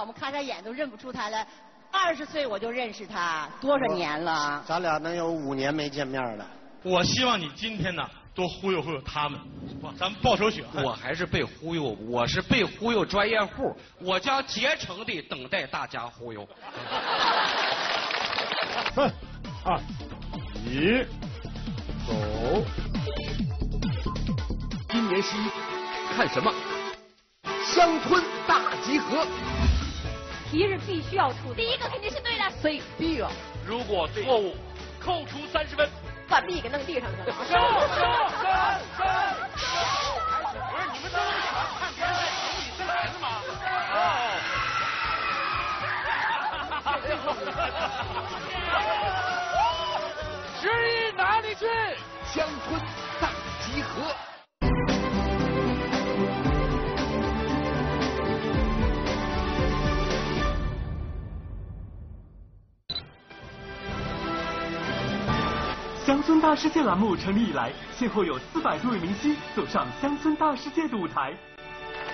我们看他眼都认不出他来，20岁我就认识他，多少年了？咱俩能有5年没见面了。我希望你今天呢多忽悠忽悠他们，咱们报仇雪恨。我还是被忽悠，我是被忽悠专业户，我将竭诚地等待大家忽悠。3、2、1，走！今年7看什么？乡村大集合。题是必须要出的，第一个肯定是对的。C B 啊，如果错误，扣除30分，把 B 给弄地上去了。不是你们都是想看别人在瞅你身材是吗？哦，11哪里去？乡村大集合。 乡村大世界栏目成立以来，先后有400多位明星走上乡村大世界的舞台。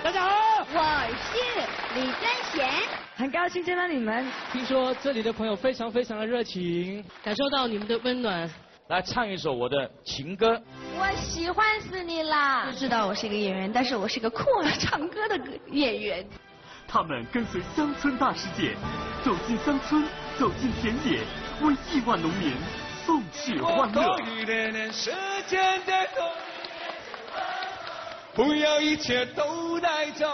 大家好，我是李根贤，很高兴见到你们。听说这里的朋友非常非常的热情，感受到你们的温暖。来唱一首我的情歌。我喜欢死你啦！不知道我是一个演员，但是我是个酷爱唱歌的演员。他们跟随乡村大世界，走进乡村，走进田野，为亿万农民。 共去欢乐。不要一切都带走。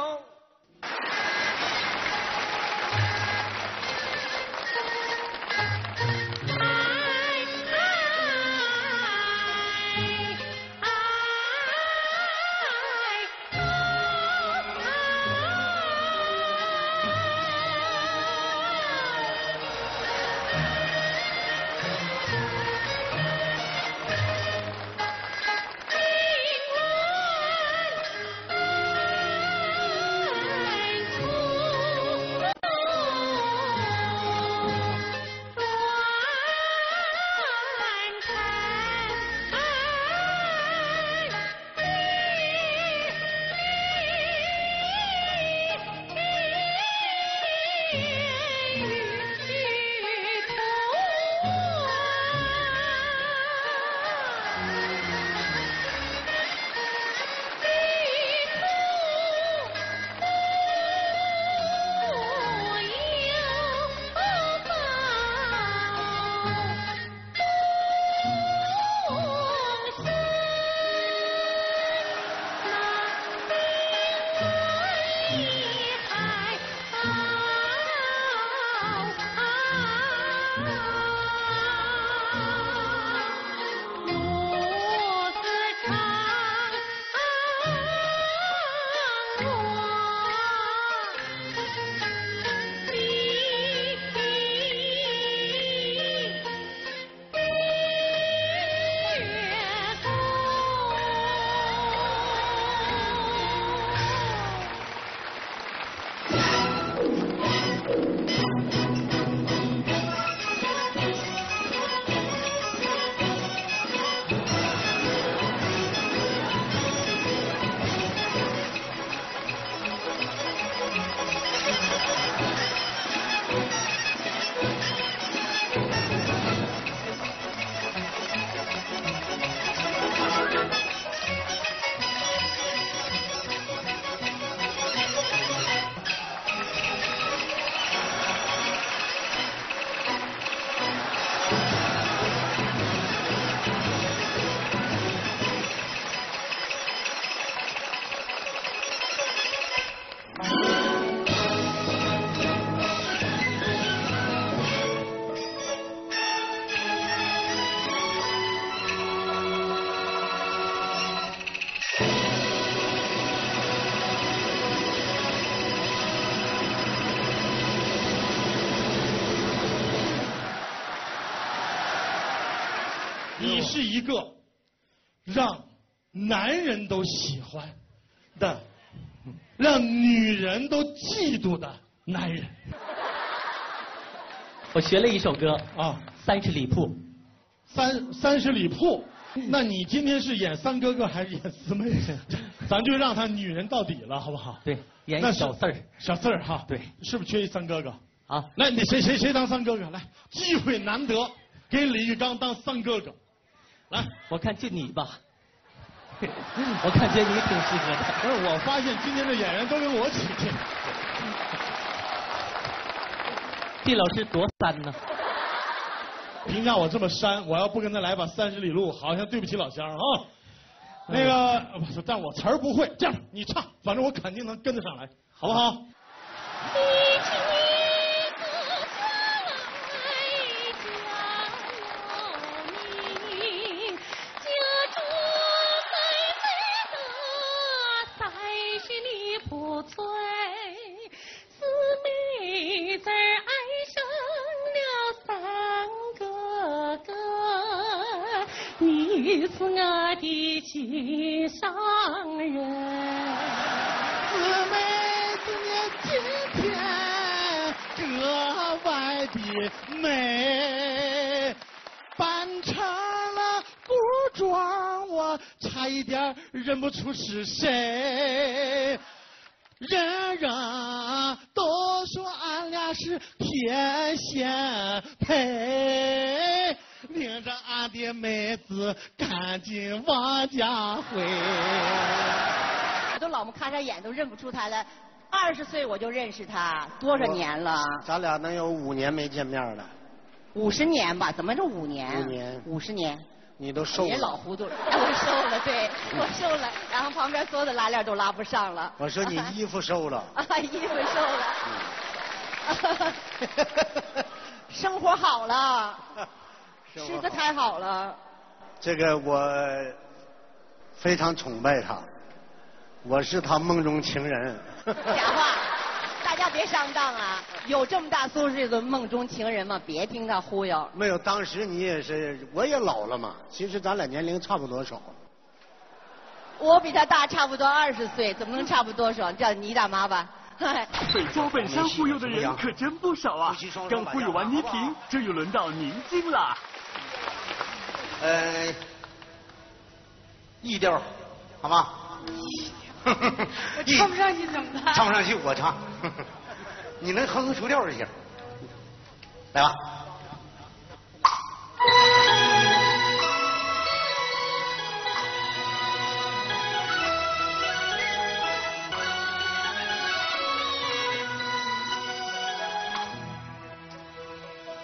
你是一个让男人都喜欢的、让女人都嫉妒的男人。我学了一首歌啊，三十里铺。三十里铺。那你今天是演三哥哥还是演四妹？咱就让他女人到底了，好不好？对，演小四儿。小四儿哈。对。是不是缺一三哥哥？啊，来，你谁当三哥哥？来，机会难得，给李玉刚当三哥哥。来，我看就你吧。我感觉你挺适合的。不是，我发现今天的演员都跟我起劲。这老师多三呢。评价我这么删，我要不跟他来把三十里路，好像对不起老乡啊。那个，但我词儿不会，这样你唱，反正我肯定能跟得上来，好不好？认不出是谁，人人都说俺俩是天仙配，领着俺的妹子赶紧往家回。都老目看上眼都认不出他了，20岁我就认识他，多少年了？咱俩能有5年没见面了。50年吧？怎么这5年？50年。你都瘦了，别老糊涂了。我瘦了，对，我瘦了，然后旁边所有的拉链都拉不上了。我说你衣服瘦了，衣服瘦了，生活好了，吃的太好了。这个我非常崇拜他，我是他梦中情人。假话，大家别上当啊！有这么大岁数的梦中情人吗？别听他忽悠。没有，当时你也是，我也老了嘛。其实咱俩年龄差不多少。我比他大差不多20岁，怎么能差不多少？叫你大妈吧。被周本山忽悠的人可真不少啊！刚忽悠完倪萍，这又轮到宁静了。E调，好吗？我唱不上去怎么办？唱不上去我唱，你能哼哼出调就行。来吧。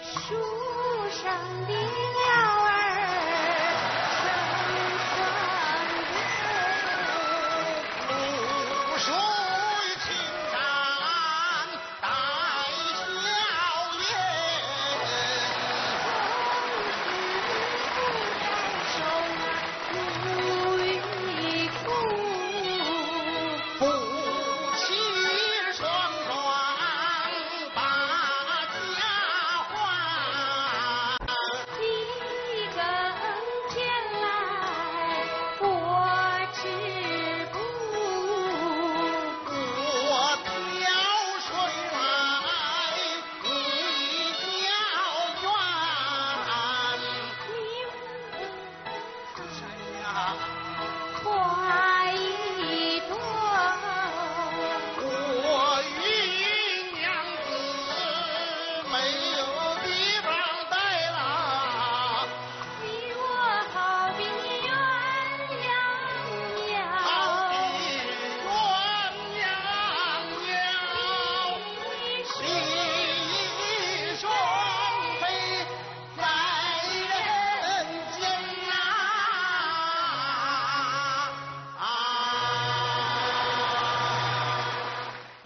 树上的鸟儿。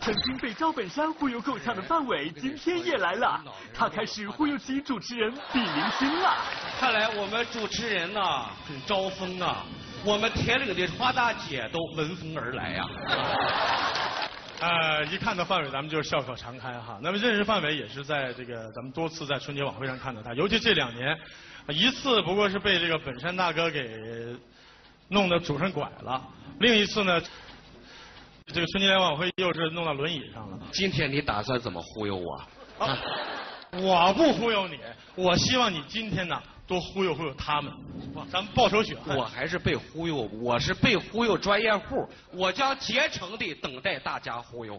曾经被赵本山忽悠够呛的范伟，今天也来了。他开始忽悠起主持人毕明星了。看来我们主持人呐、很招风啊！我们铁岭的花大姐都闻风而来呀、一看到范伟，咱们就是笑口常开哈。那么认识范伟也是在这个咱们多次在春节晚会上看到他，尤其这2年，一次不过是被这个本山大哥给弄得拄上拐了，另一次呢，这个春节联欢晚会又是弄到轮椅上了。今天你打算怎么忽悠我？啊，我不忽悠你，我希望你今天呢多忽悠忽悠他们，咱们报仇雪恨。我还是被忽悠，我是被忽悠专业户，我将竭诚地等待大家忽悠。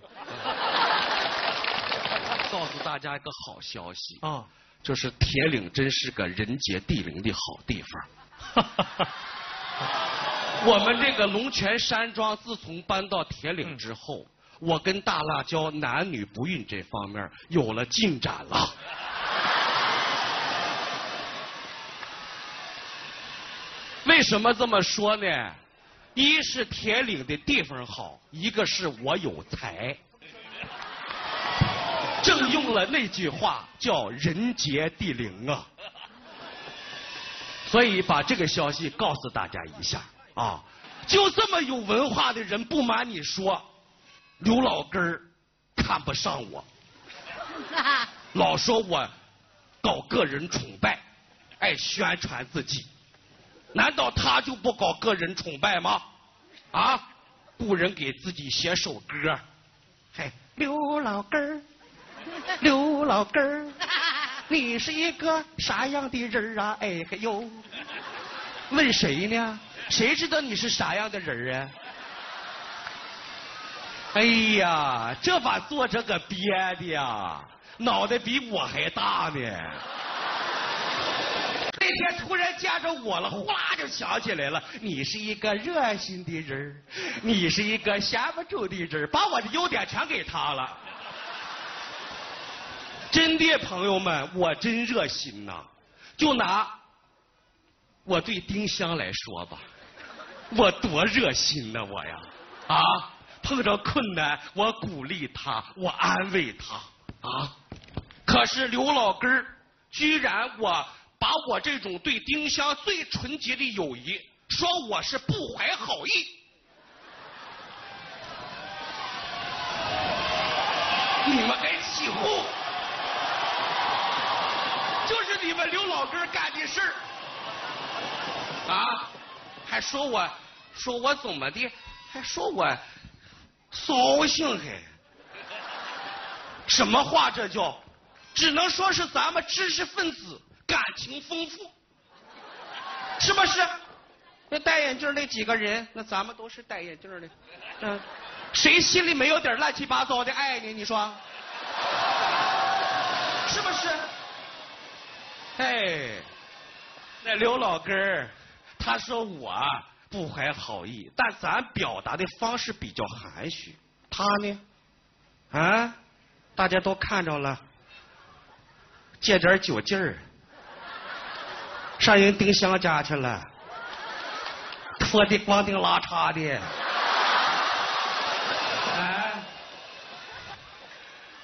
告诉大家一个好消息啊，就是铁岭真是个人杰地灵的好地方。我们这个龙泉山庄自从搬到铁岭之后，我跟大辣椒男女不孕这方面有了进展了。为什么这么说呢？一是铁岭的地方好，一个是我有才。正用了那句话叫人杰地灵啊。所以把这个消息告诉大家一下啊，就这么有文化的人，不瞒你说，刘老根儿看不上我，老说我搞个人崇拜，爱宣传自己，难道他就不搞个人崇拜吗？啊，雇人给自己写首歌，嘿，刘老根儿，刘老根儿。你是一个啥样的人啊？哎嘿呦，问谁呢？谁知道你是啥样的人啊？哎呀，这把作者可憋的呀，脑袋比我还大呢。那天突然见着我了，哗就想起来了，你是一个热心的人，你是一个闲不住的人，把我的优点全给他了。真的朋友们，我真热心呐！就拿我对丁香来说吧，我多热心呐，我呀，啊，碰着困难我鼓励他，我安慰他啊。可是刘老根儿，居然我把我这种对丁香最纯洁的友谊，说我是不怀好意。你们该起哄！就是你们刘老根干的事儿啊，还说我，说我怎么的，还说我骚性嘿，什么话这叫？只能说是咱们知识分子感情丰富，是不是？那戴眼镜那几个人，那咱们都是戴眼镜的，嗯，谁心里没有点乱七八糟的爱你？你说，是不是？哎，那刘老根儿，他说我不怀好意，但咱表达的方式比较含蓄。他呢，啊，大家都看着了，借点酒劲儿，上人丁香家去了，脱的光腚拉碴的，哎，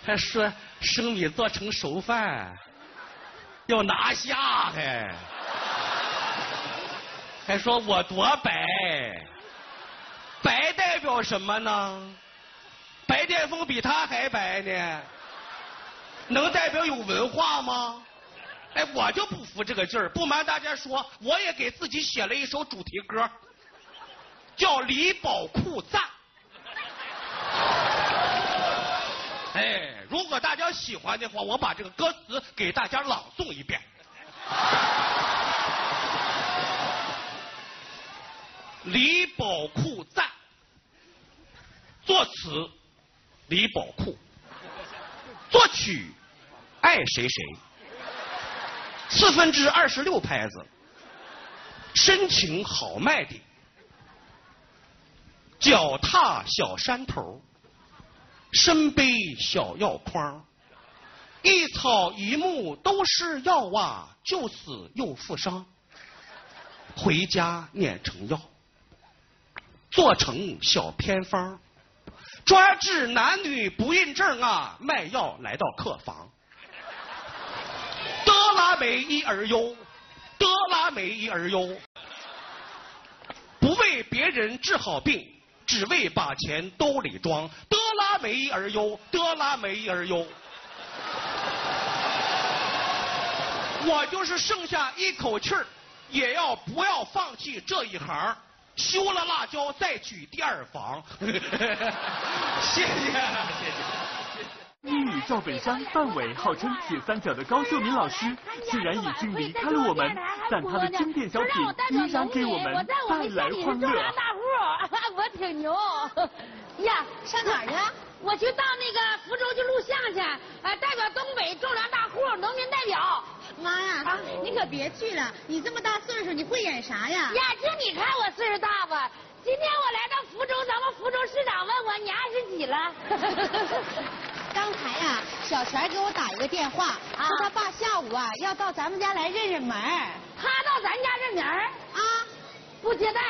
还说生米做成熟饭。要拿下嘿，还说我多白，白代表什么呢？白癜风比他还白呢，能代表有文化吗？哎，我就不服这个劲儿。不瞒大家说，我也给自己写了一首主题歌，叫《李宝库赞》。哎，如果大家喜欢的话，我把这个歌词给大家朗诵一遍。李宝库赞，作词李宝库，作曲爱谁谁，26/4拍子，深情豪迈的，脚踏小山头。身背小药筐，一草一木都是药啊，救死又负伤。回家碾成药，做成小偏方，抓治男女不孕症啊！卖药来到客房，德拉美伊而优，德拉美伊而优，不为别人治好病。只为把钱兜里装，德拉梅而优，德拉梅而优。我就是剩下一口气儿，也要不要放弃这一行？修了辣椒再娶第二房。谢谢。一语赵本山，范伟号称铁三角的高秀敏老师，虽然已经离开了我们，但他的经典小品依然给我们带来欢乐。我挺牛呀！上哪儿去？我去到那个福州去录像去，代表东北种粮大户农民代表。妈呀，你可别去了！你这么大岁数，你会演啥呀？呀，就你看我岁数大吧。今天我来到福州，咱们福州市长问我你20几了。刚才呀，小全给我打一个电话，说他爸下午要到咱们家来认认门。他到咱家认门不接待。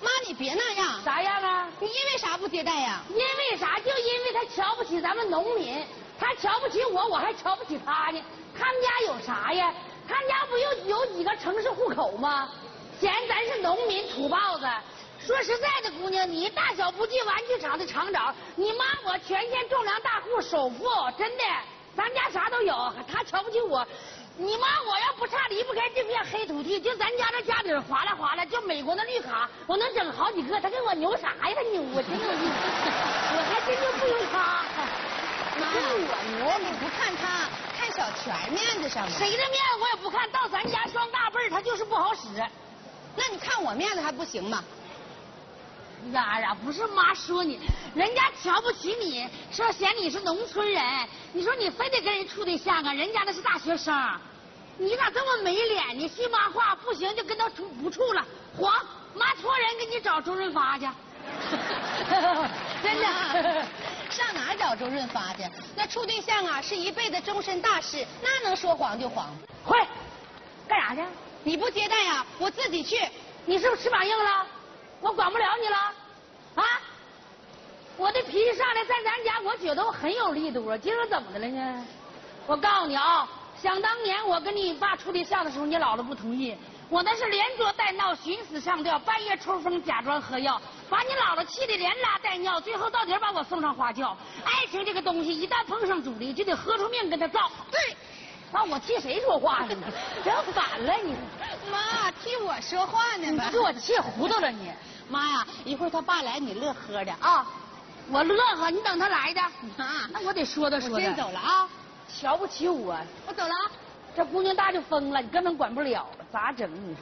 妈，你别那样。啥样啊？你因为啥不接待呀？因为啥？就因为他瞧不起咱们农民，他瞧不起我，我还瞧不起他呢。他们家有啥呀？他们家不有几个城市户口吗？嫌咱是农民土豹子。说实在的，姑娘，你大小不计玩具厂的厂长，你妈我全县种粮大户首富，真的，咱家啥都有。他瞧不起我，你妈我要不差离不开这片黑土地，就咱家这家底划拉划拉，就美国的绿卡，我能整好几个。他跟我牛啥呀？他牛，我真牛逼，我还真就不用他。妈，我牛，你不看他，看小全面子上。谁的面我也不看，到咱家双大辈儿，他就是不好使。那你看我面子还不行吗？呀呀，不是妈说你，人家瞧不起你，说嫌你是农村人，你说你非得跟人处对象啊？人家那是大学生，你咋这么没脸呢？信妈话不行就跟他处不处了，黄妈托人给你找周润发去。真的，上哪找周润发去？那处对象是一辈子终身大事，那能说黄就黄。会干啥去？你不接待呀，我自己去。你是不是翅膀硬了？我管不了你了，我的脾气上来，在咱家我觉得我很有力度啊。今儿怎么的了呢？我告诉你想当年我跟你爸处对象的时候，你姥姥不同意，我那是连捉带闹，寻死上吊，半夜抽风，假装喝药，把你姥姥气得连拉带尿，最后到底把我送上花轿。爱情这个东西，一旦碰上阻力，就得喝出命跟他造。对。那我替谁说话呢？人反了你！妈，替我说话呢吧？你给我气糊涂了你！妈呀，一会儿他爸来，你乐呵的我乐呵，你等他来的。妈，那我得说道说道。我先走了瞧不起我，我走了这姑娘大就疯了，你根本管不了了，咋整你？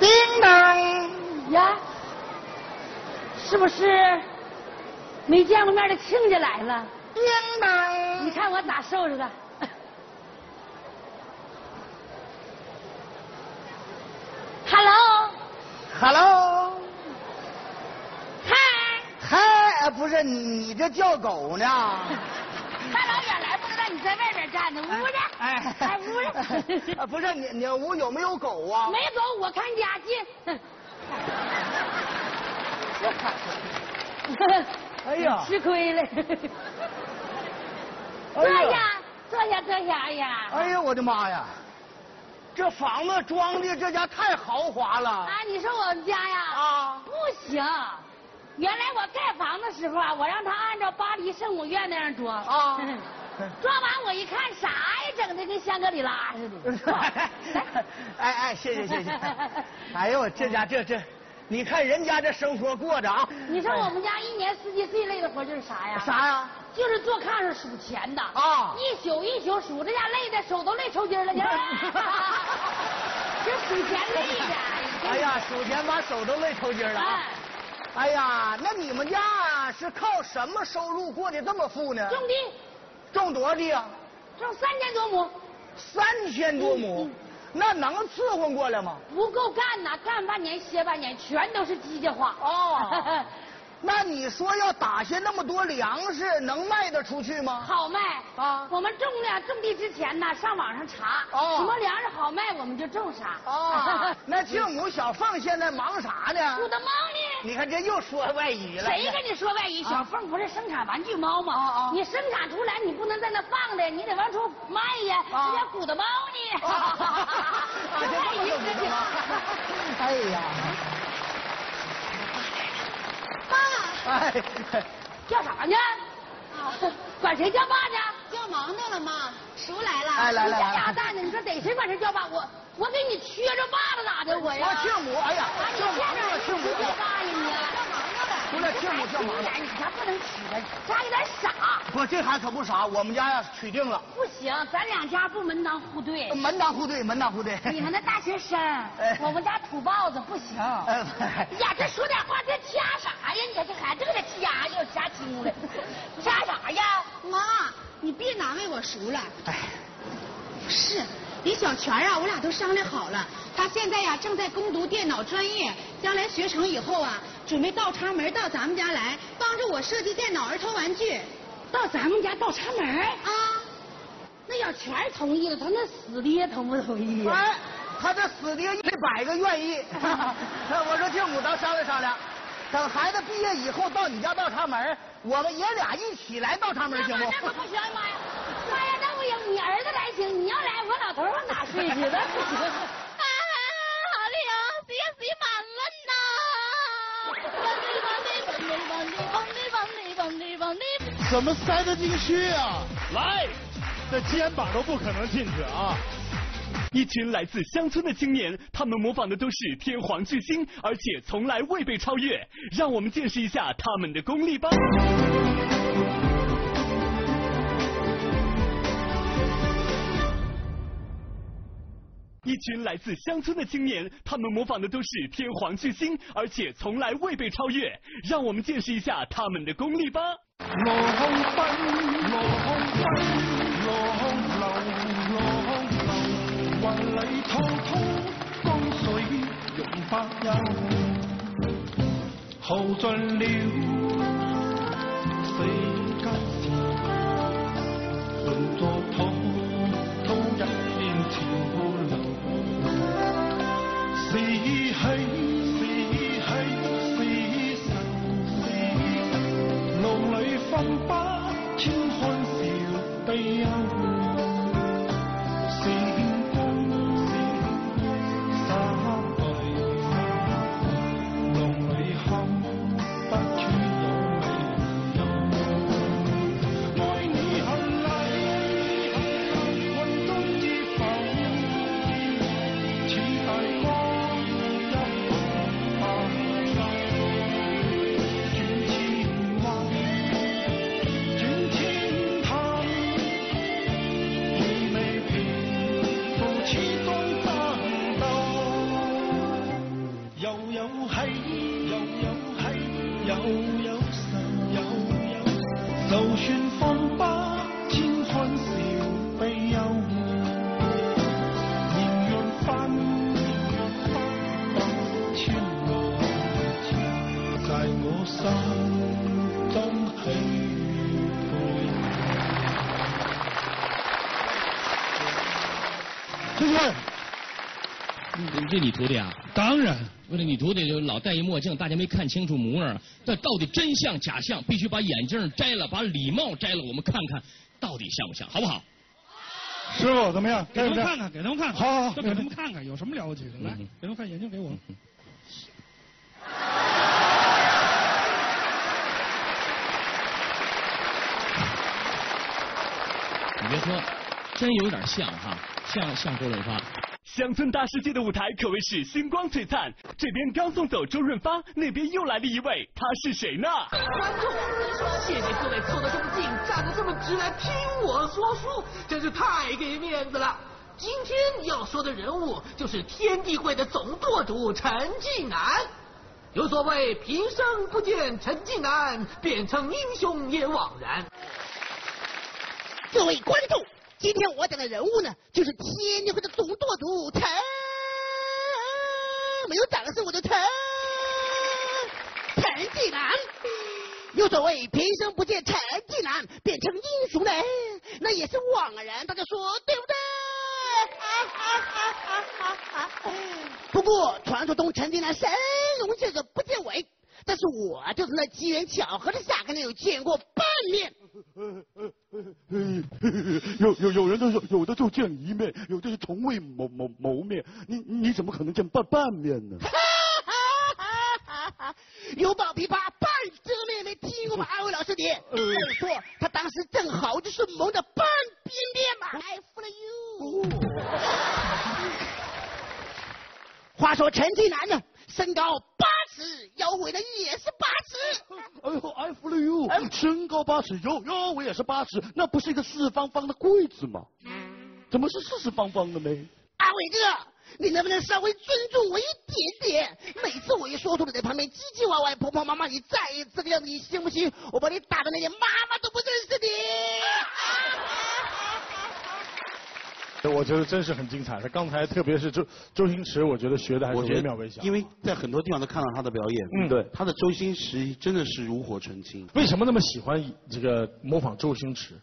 叮当呀，是不是？没见过面的亲家来了，叮当！你看我咋收拾的？Hello，Hello， 嗨，不是你这叫狗呢？大老远来不知道你在外边站着，捂着，捂着。不是你屋有没有狗啊？没狗，我看家进。哎呀，吃亏了！坐下！哎呀！哎呀，我的妈呀！这房子装的这家太豪华了！啊，你说我们家呀？啊，不行！原来我盖房的时候我让他按照巴黎圣母院那样装。啊！装完我一看，啥呀？整的跟香格里拉似的。哎，谢谢！哎呦，这家这。你看人家这生活过着你说我们家一年四季最累的活就是啥呀？啥呀？就是坐炕上数钱的一宿数，这家累的手都累抽筋了，这数钱累的。哎呀，数钱把手都累抽筋了哎呀，那你们家是靠什么收入过得这么富呢？种地，种多少地啊？种3000多亩。3000多亩。那能伺候过来吗？不够干呐，干半年歇半年，全都是机械化。那你说要打下那么多粮食，能卖得出去吗？好卖我们种地之前呢，上网上查什么粮食好卖，我们就种啥。那舅母小凤现在忙啥呢？我的猫呢？你看这又说外语了。谁跟你说外语？小凤不是生产玩具猫吗？你生产出来，你不能在那放着，你得往出卖呀。人家鼓的猫呢？外语事情。哎呀！爸，叫啥呢？啊，管谁叫爸去？叫忙的了妈，叔来了。哎，来了。家家蛋呢？你说逮谁管谁叫爸？我给你缺着爸了咋的？我呀。我亲母，哎呀，亲母了，亲母叫爸呀你。叫忙的了。出来亲母叫忙的。你家不能娶了，家有点傻。不，这孩子可不傻，我们家呀娶定了。不行，咱两家不门当户对。门当户对，门当户对。你们那大学生，我们家土包子不行。哎呀，这说点话这掐啥呀？你看这孩子搁这掐，又掐青了。掐啥呀？妈，你别难为我叔了。哎，是。李小泉啊，我俩都商量好了，他现在呀正在攻读电脑专业，将来学成以后啊，准备倒插门到咱们家来，帮着我设计电脑儿童玩具。到咱们家倒插门啊？那要全同意了，他那死爹同不同意？啊，他这死爹100个愿意。我说舅母，咱商量商量，等孩子毕业以后到你家倒插门，我们爷俩一起来倒插门行不？那可不行，妈呀！妈呀，那不行，你儿子来行，你要来我老头往哪睡去？那不行。啊，好嘞哟，谁满了呢？往里怎么塞得进去啊？来，这肩膀都不可能进去啊！一群来自乡村的青年，他们模仿的都是天皇巨星，而且从来未被超越。让我们见识一下他们的功力吧。一群来自乡村的青年，他们模仿的都是天皇巨星，而且从来未被超越。让我们见识一下他们的功力吧。落空奔，落空奔，落空流，落空流，雲裏滔滔江水容不休，耗盡了四季時，換作滔滔一片潮流，是喜是喜是愁，路裏分不清歡笑悲憂。对你徒弟啊，当然，为了你徒弟就老戴一墨镜，大家没看清楚模样。但到底真相假象，必须把眼镜摘了，把礼帽摘了，我们看看到底像不像，好不好？师傅怎么样？给他们看看，给他们看看，好好，给他们看看，有什么了不起的？来，给他们看眼镜，给我。你别说，真有点像哈，像周润发。乡村大世界的舞台可谓是星光璀璨，这边刚送走周润发，那边又来了一位，他是谁呢？观众，谢谢各位凑得这么近，站得这么直来听我说书，真是太给面子了。今天要说的人物就是天地会的总舵主陈近南。有所谓平生不见陈近南，便称英雄也枉然。各位观众。今天我讲的人物呢，就是天地会的总舵主陈，没有掌声我就陈近南。有所谓平生不见陈近南，便称英雄人，那也是枉然，大家说对不对？不过传说中陈近南神龙见首不见尾，但是我就是那机缘巧合的下跟他有见过半面。有人都说有的就见一面，有的是从未谋面，你怎么可能见半面呢？有保琵琶半遮面，没听过马二位老师你？说他。当时正好就是猛的砰冰裂嘛 ，I follow you。话说陈近南呢，身高8尺，腰围呢也是8尺。哎呦 ，I follow you，身高8尺，腰围也是8尺，那不是一个四四方方的柜子吗？怎么是四四方方的呢？阿伟哥。你能不能稍微尊重我一点点？每次我一说出你在旁边唧唧歪歪、婆婆妈妈，你再这个样子，你信不信？我把你打的那些妈妈都不认识你。我觉得真是很精彩。他刚才特别是周星驰，我觉得学的还是惟妙惟肖。因为在很多地方都看到他的表演，对他的周星驰真的是炉火纯青。为什么那么喜欢这个模仿周星驰？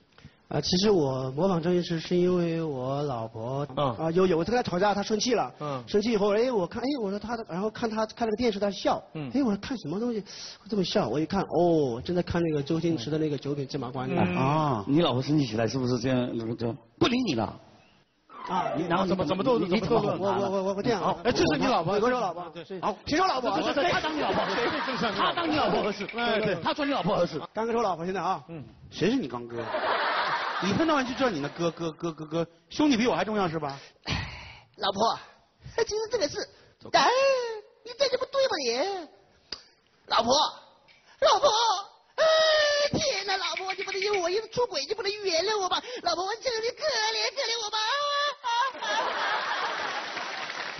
其实我模仿周星驰是因为我老婆我跟她吵架，她生气了，生气以后，我说她，然后看她看那个电视，她笑，我说看什么东西会这么笑？我一看，哦，正在看那个周星驰的那个九品芝麻官啊！你老婆生气起来是不是这样？就不理你了啊？然后怎么都你怎么我这样？哎，这是你老婆，你是我老婆，对，好，谁是我老婆？对，他当你老婆，他当你老婆合适，对，他说你老婆合适。刚哥是我老婆，现在啊，谁是你刚哥？你一天到晚就叫你的哥，兄弟比我还重要是吧？老婆，其实这个事，哎，你这就不对吧你？老婆，哎，天哪，老婆，你不能因为我一直出轨就不能原谅我吧？老婆，我求你可怜我吧！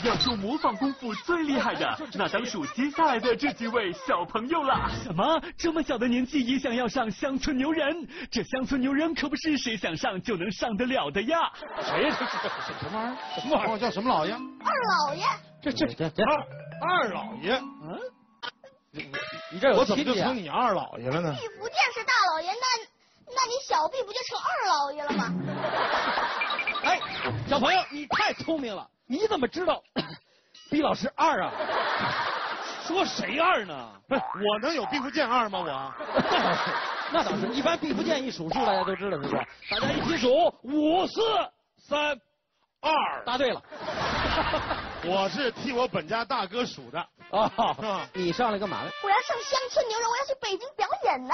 要说模仿功夫最厉害的，那当属接下来的这几位小朋友了。什么？这么小的年纪也想要上乡村牛人？这乡村牛人可不是谁想上就能上得了的呀！谁？什么玩意儿？什么玩意儿？叫什么老爷？二老爷。这二老爷？嗯。你这我怎么就成你二老爷了呢？你不见是大老爷，那你小臂不就成二老爷了吗？哎，小朋友，你太聪明了。你怎么知道毕老师二啊？说谁二呢？不是我能有毕福剑二吗？我那倒是，一般毕福剑一数数大家都知道是吧？大家一起数5、4、3、2，答对了。我是替我本家大哥数的啊。你上来干嘛呢？我要上乡村牛人，我要去北京表演呢。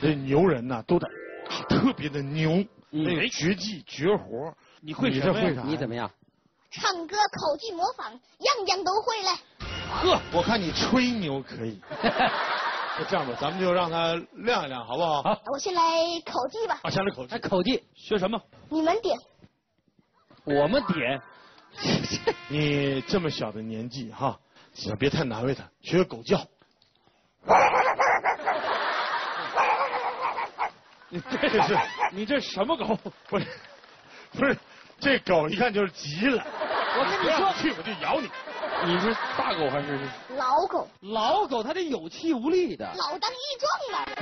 这牛人呐，都得特别的牛，那绝技绝活。你会什么呀？你怎么样？唱歌、口技、模仿，样样都会嘞。呵，我看你吹牛可以。那这样吧，咱们就让他亮一亮，好不好？好。我先来口技吧。啊，先来口技。口技学什么？你们点。我们点。你这么小的年纪哈，也别太难为他，学狗叫。你这什么狗？不是，这狗一看就是急了。我跟你说，去我就咬你。你是大狗还是老狗？老狗它得有气无力的。老当益壮的。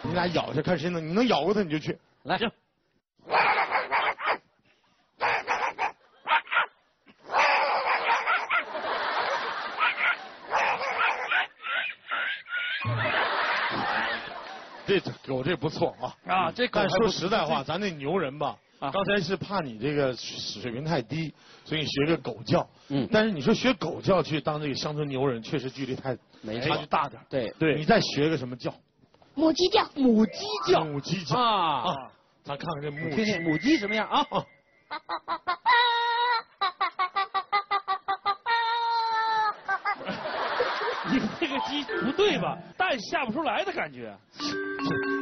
你俩咬一下，看谁能，你能咬过它你就去。来。行。这狗这不错啊！这狗。但说实在话，咱那牛人吧，刚才是怕你这个水平太低，所以你学个狗叫。但是你说学狗叫去当这个乡村牛人，确实距离差距大点。对。你再学个什么叫？母鸡叫。母鸡叫。啊！咱看看这母鸡什么样啊？你这个鸡不对吧？蛋下不出来的感觉。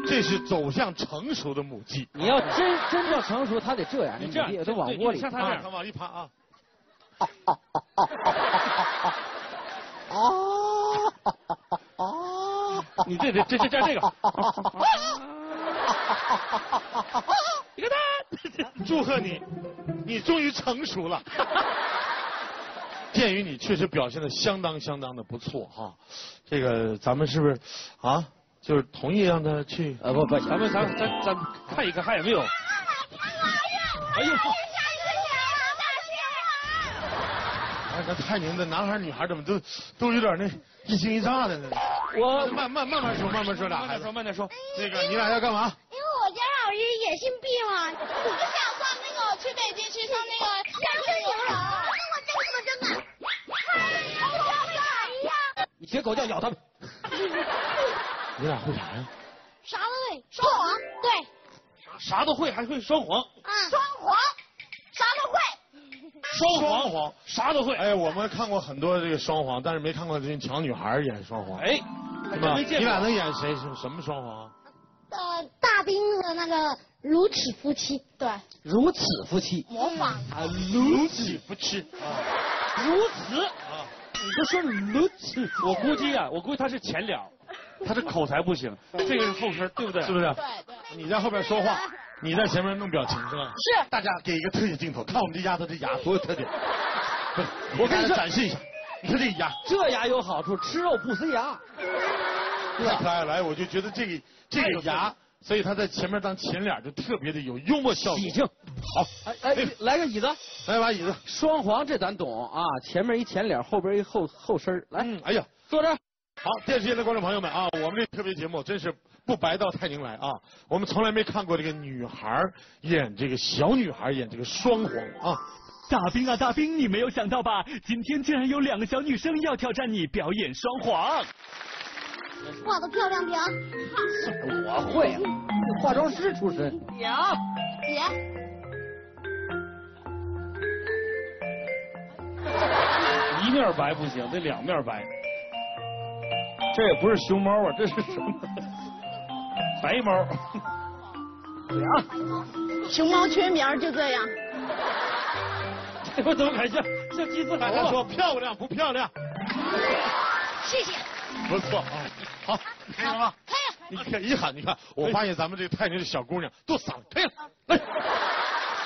这是走向成熟的母鸡。你要真正成熟，它得这样，你这样都往窝里趴，它往里趴啊。哦。你这个。你看它。祝贺你，你终于成熟了。鉴于你确实表现得相当的不错哈，这个咱们是不是啊？就是同意让他去？不，咱看一看还有没有。哎呦！哎，那泰宁的男孩女孩怎么都有点那一惊一乍的呢？我慢慢说，慢慢说。那个你俩要干嘛？因为我家老师也姓毕嘛，我就想上那个去北京去上那个乡村牛人。你学狗叫咬他们。你俩会啥呀？会，说谎。对，啥都会，还会双簧。啊，双簧，啥都会。 双簧啥都会。哎，我们看过很多这个双簧，但是没看过这抢女孩演双簧。哎，是吧？你俩能演谁？什么双簧？大兵的那个如此夫妻。对。如此夫妻。模仿。啊，如此夫妻。如此。啊。你不说如此，我估计他是前脸，他这口才不行，这个是后身，对不对？是不是？对对。你在后边说话。 你在前面弄表情是吧？是。大家给一个特写镜头，看我们这丫头这牙多有特点。我给你展示一下，你看这牙，这牙有好处，吃肉不塞牙。太可爱了，来，我就觉得这个牙，所以他在前面当前脸就特别的有幽默效果。喜庆。好。哎，来个椅子，来把椅子。双簧这咱懂啊，前面一前脸，后边一后身来，哎呀，坐这儿。好，电视机的观众朋友们啊，我们这特别节目真是。 不白到泰宁来啊！我们从来没看过这个女孩演这个小女孩演这个双簧啊！大兵啊大兵，你没有想到吧？今天竟然有两个小女生要挑战你表演双簧。画的漂亮点。我会啊，化妆师出身。娘，姐。一面白不行，得两面白。这也不是熊猫啊，这是什么？ 白猫，熊猫缺名就这样。我怎么敢像鸡子？大家说漂亮不漂亮？谢谢。不错啊，好，可以了吗？可以。你看，一喊你看，我发现咱们这泰宁的小姑娘都嗓子可以了。来，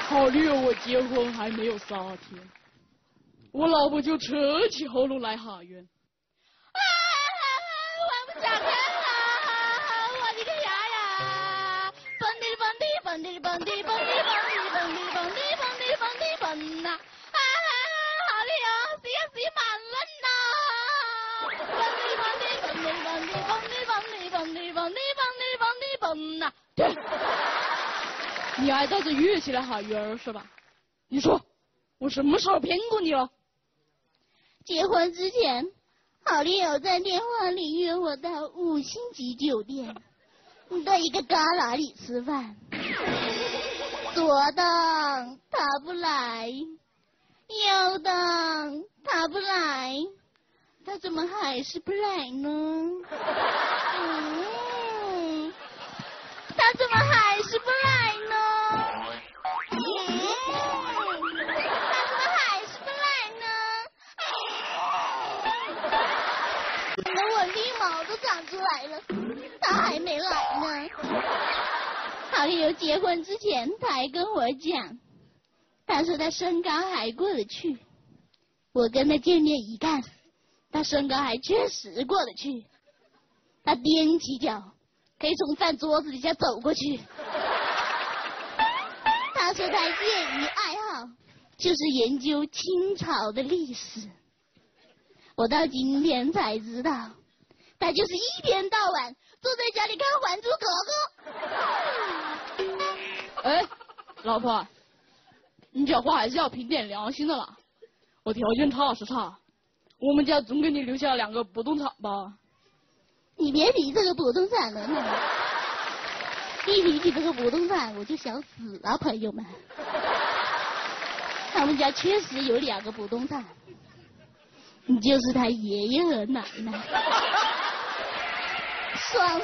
考虑我结婚还没有3天，我老婆就扯起喉咙来喊冤。啊，我不想看。 蹦呐！啊，好的哟，洗满了呐！蹦呐！你还在这乐起来喊冤儿是吧？你说，我什么时候骗过你了？结婚之前，好丽友在电话里约我到5星级酒店，在一个旮旯里吃饭。 左等他不来，右等他不来，他怎么还是不来呢？嗯，他怎么还是不来呢？嗯，他怎么还是不来呢？我立毛都长出来了，他还没来呢。 好丽友结婚之前，他还跟我讲，他说他身高还过得去。我跟他见面一看，他身高还确实过得去。他踮起脚，可以从饭桌子底下走过去。他说他业余爱好就是研究清朝的历史。我到今天才知道，他就是一天到晚坐在家里看《还珠格格》。哎，老婆，你讲话还是要凭点良心的啦。我条件差，我们家总给你留下2个不动产吧。你别提这个不动产了，一提起这个不动产我就想死了，朋友们。他们家确实有2个不动产，你就是他爷爷和奶奶。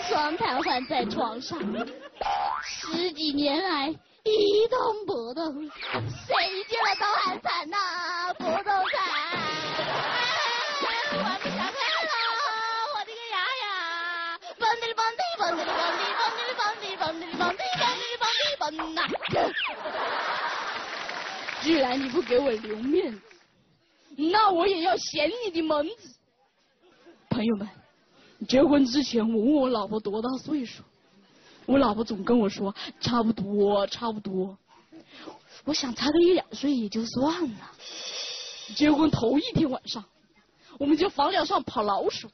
双瘫痪在床上，10几年来一动不动，谁见了都喊惨呐，不动产！我不想看了，我的个牙呀！蹦呐！既然你不给我留面子，那我也要显你的门子，朋友们。 结婚之前，我问我老婆多大岁数，我老婆总跟我说差不多，差不多。我想差个1、2岁也就算了。结婚头1天晚上，我们家房梁上跑老鼠，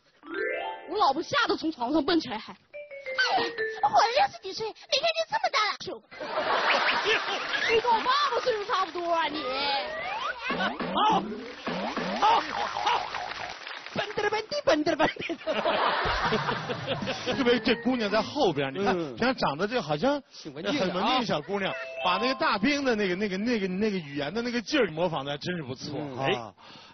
我老婆吓得从床上蹦起来喊：“哎，我60几岁，你看就这么大了，你跟我爸爸岁数差不多啊你！”好，好，好，好。特别这姑娘在后边，你看，平常长得这好像很文静小姑娘，把那个大兵的那个语言的那个劲儿模仿的真是不错。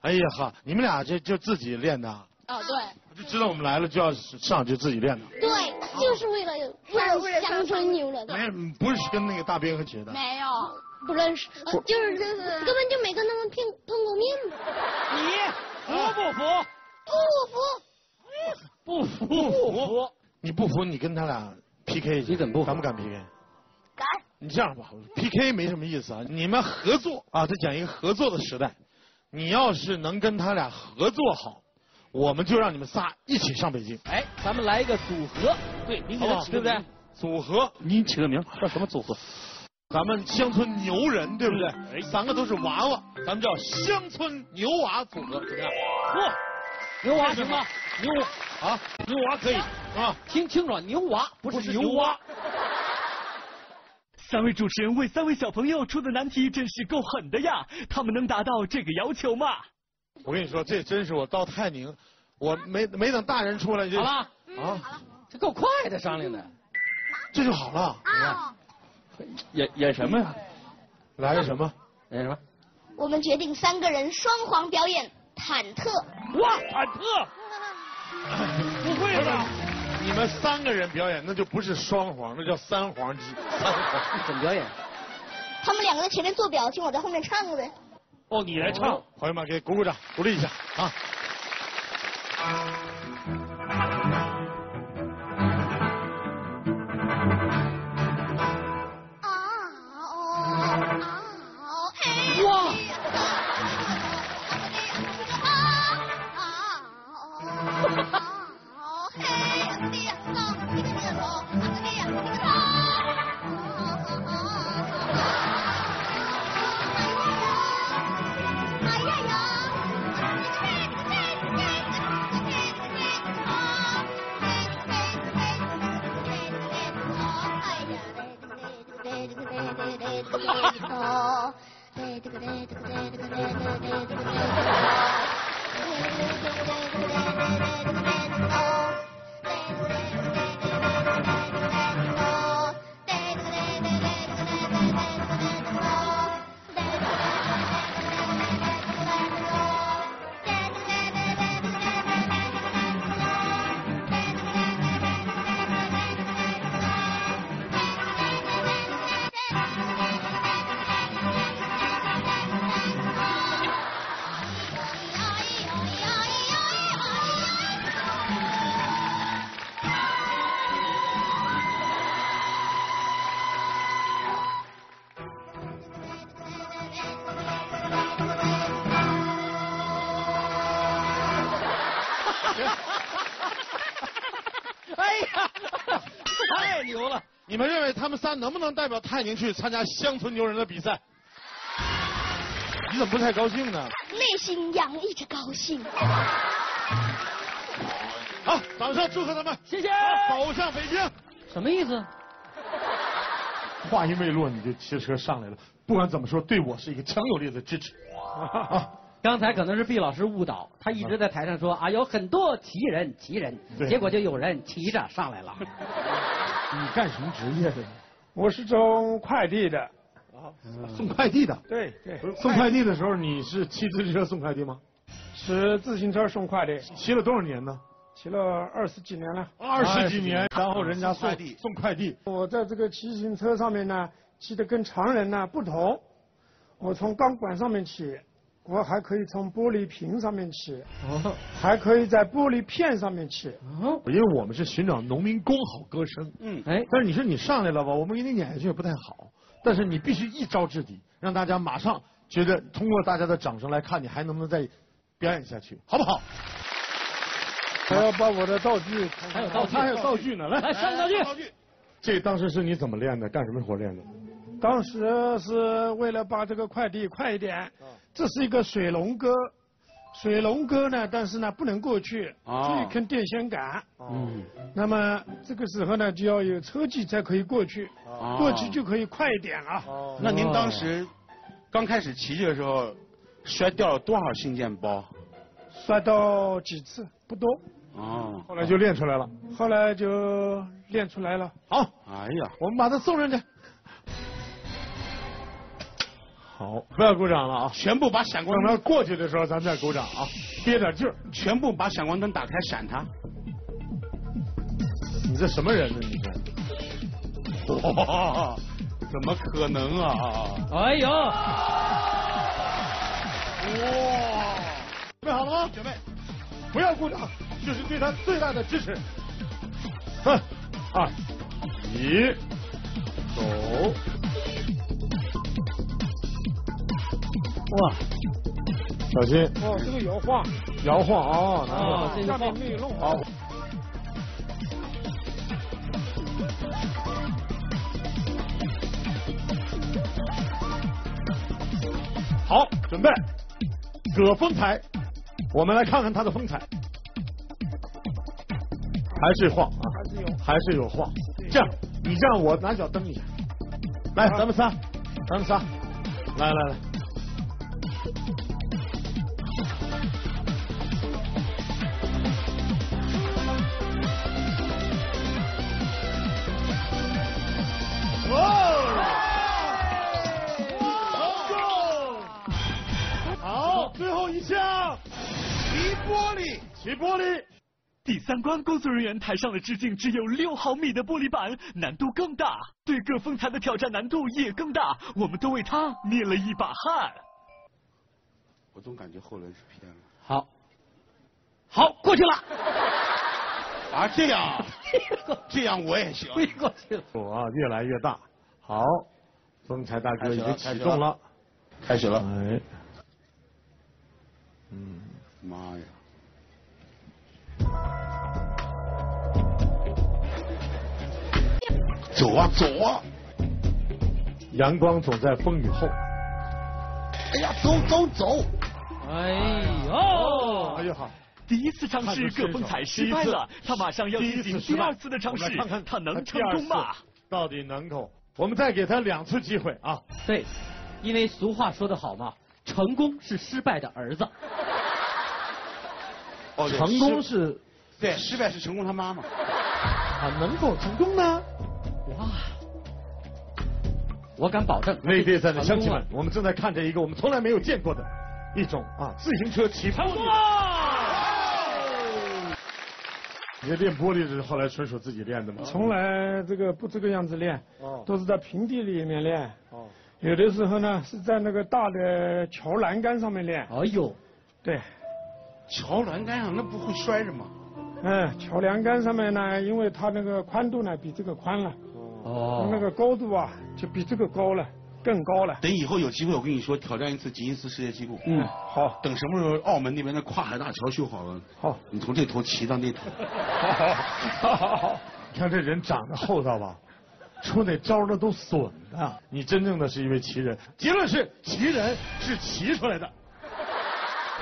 哎呀哈，你们俩这就自己练的？哦，对。就知道我们来了就要上，就自己练的。对，就是为了乡村牛了。没，不是跟那个大兵学的。没有。不认识，就是这个，根本就没跟他们碰过面嘛。你服不服？不服，不服！你不服，你跟他俩 PK 去。你怎么不服？敢不敢 PK？ 敢。你这样吧 ，PK 没什么意思啊，你们合作啊，这讲一个合作的时代。你要是能跟他俩合作好，我们就让你们仨一起上北京。哎，咱们来一个组合，对，你给他起个名，对不对？组合，你起个名叫什么组合？咱们乡村牛人，对不对？哎，三个都是娃娃，咱们叫乡村牛娃组合，怎么样？嚯，牛娃行吗？牛啊，牛娃可以啊！听清楚，牛娃不是牛蛙。三位主持人为三位小朋友出的难题真是够狠的呀！他们能达到这个要求吗？我跟你说，这真是我到泰宁，我没等大人出来就好了啊！这够快的，商量的，这就好了。你看。演什么呀？来个什么？演什么？我们决定三个人双簧表演忐忑。哇，忐忑！不会吧？你们三个人表演，那就不是双簧，那叫三簧机。三簧怎么表演？他们两个在前面做表情，我在后面唱呗。哦，你来唱，朋友们给鼓鼓掌，鼓励一下啊！你们认为他们仨能不能代表泰宁去参加乡村牛人的比赛？你怎么不太高兴呢？内心洋溢着高兴。好，掌声祝贺他们！谢谢。走上北京。什么意思？话音未落你就骑车上来了，不管怎么说，对我是一个强有力的支持。刚才可能是毕老师误导，他一直在台上说啊有很多奇人，奇人，结果就有人骑着上来了。你干什么职业的？我是送快递的。啊，送快递的？对对。送快递的时候，你是骑自行车送快递吗？是自行车送快递。骑了多少年呢？骑了20几年了。20几年，然后人家送快递。我在这个骑自行车上面呢，骑得跟常人呢不同。我从钢管上面骑，我还可以从玻璃瓶上面骑，还可以在玻璃片上面骑。因为我们是寻找农民工好歌声。嗯，哎，但是你说你上来了吧，我们给你演下去也不太好。但是你必须一招制敌，让大家马上觉得通过大家的掌声来看你还能不能再表演下去，好不好？还要把我的道具，还有道具呢，来上道具。这当时是你怎么练的？干什么活练的？当时是为了把这个快递快一点，这是一个水龙哥呢，但是呢不能过去，所以跟电线杆。那么这个时候呢就要有车技才可以过去，过去就可以快一点啊。那您当时刚开始骑的时候摔掉了多少信件包？摔到几次不多。哦，后来就练出来了。后来就练出来了。好，哎呀，我们把他送上去。好，不要鼓掌了啊！全部把闪光灯。等他过去的时候，咱们再鼓掌啊！憋点劲儿，全部把闪光灯打开，闪他。你这什么人呢？你这？哇！ 怎么可能啊！哎呦！哇！准备好了吗？准备！不要鼓掌，这是对他最大的支持。三、二、一，走！哇！小心！哦，这个摇晃，摇晃啊！啊，这下面没有弄好。 好，准备，葛风采，我们来看看他的风采，还是晃啊，还是有晃。这样，你这样，我拿脚蹬一下。来，咱们仨，来，哇！ 最后一项，骑玻璃。第三关，工作人员抬上了直径只有6毫米的玻璃板，难度更大，对葛风采的挑战难度也更大。我们都为他捏了一把汗。我总感觉后轮是偏了。好，过去了。啊，这样我也行。过去了。我啊，越来越大。好，风采大哥已经启动了。开始了。哎。 嗯，妈呀！走啊！阳光总在风雨后。哎呀，走！哎呦！哎呦好！第一次尝试葛风采失败了，他马上要进行第二次的尝试，看他能成功吗？到底能够？我们再给他2次机会啊！对，因为俗话说得好嘛。 成功是失败的儿子，哦、成功是，对，失败是成功他妈妈。啊，能否成功呢？哇，我敢保证。内地站的乡亲们，我们正在看着一个我们从来没有见过的一种啊自行车起跑。你这练玻璃是后来纯属自己练的吗？从来这个不这个样子练，都是在平地里面练。哦。 有的时候呢，是在那个大的桥栏杆上面练。哎呦，对，桥栏杆上那不会摔着吗？嗯，桥栏杆上面呢，因为它那个宽度呢比这个宽了，哦，那个高度啊就比这个高了，更高了。等以后有机会，我跟你说，挑战一次吉尼斯世界纪录。嗯，好。等什么时候澳门那边的跨海大桥修好了，好，你从这头骑到那头。好。你看这人长得厚道吧？ 出那招的都损了，你真正的是一位奇人。结论是，奇人是骑出来的。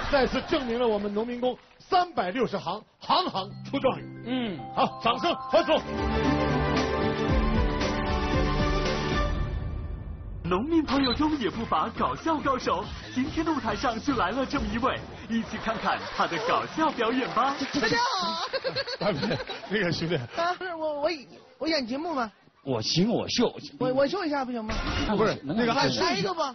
再次证明了我们农民工360行，行行出状元。嗯，好，掌声欢送。农民朋友中也不乏搞笑高手，今天的舞台上就来了这么一位，一起看看他的搞笑表演吧。大家好。那个兄弟。啊，我演节目吗？ 我行，我秀，我秀一下不行吗？不是，那个按顺序来一个吧，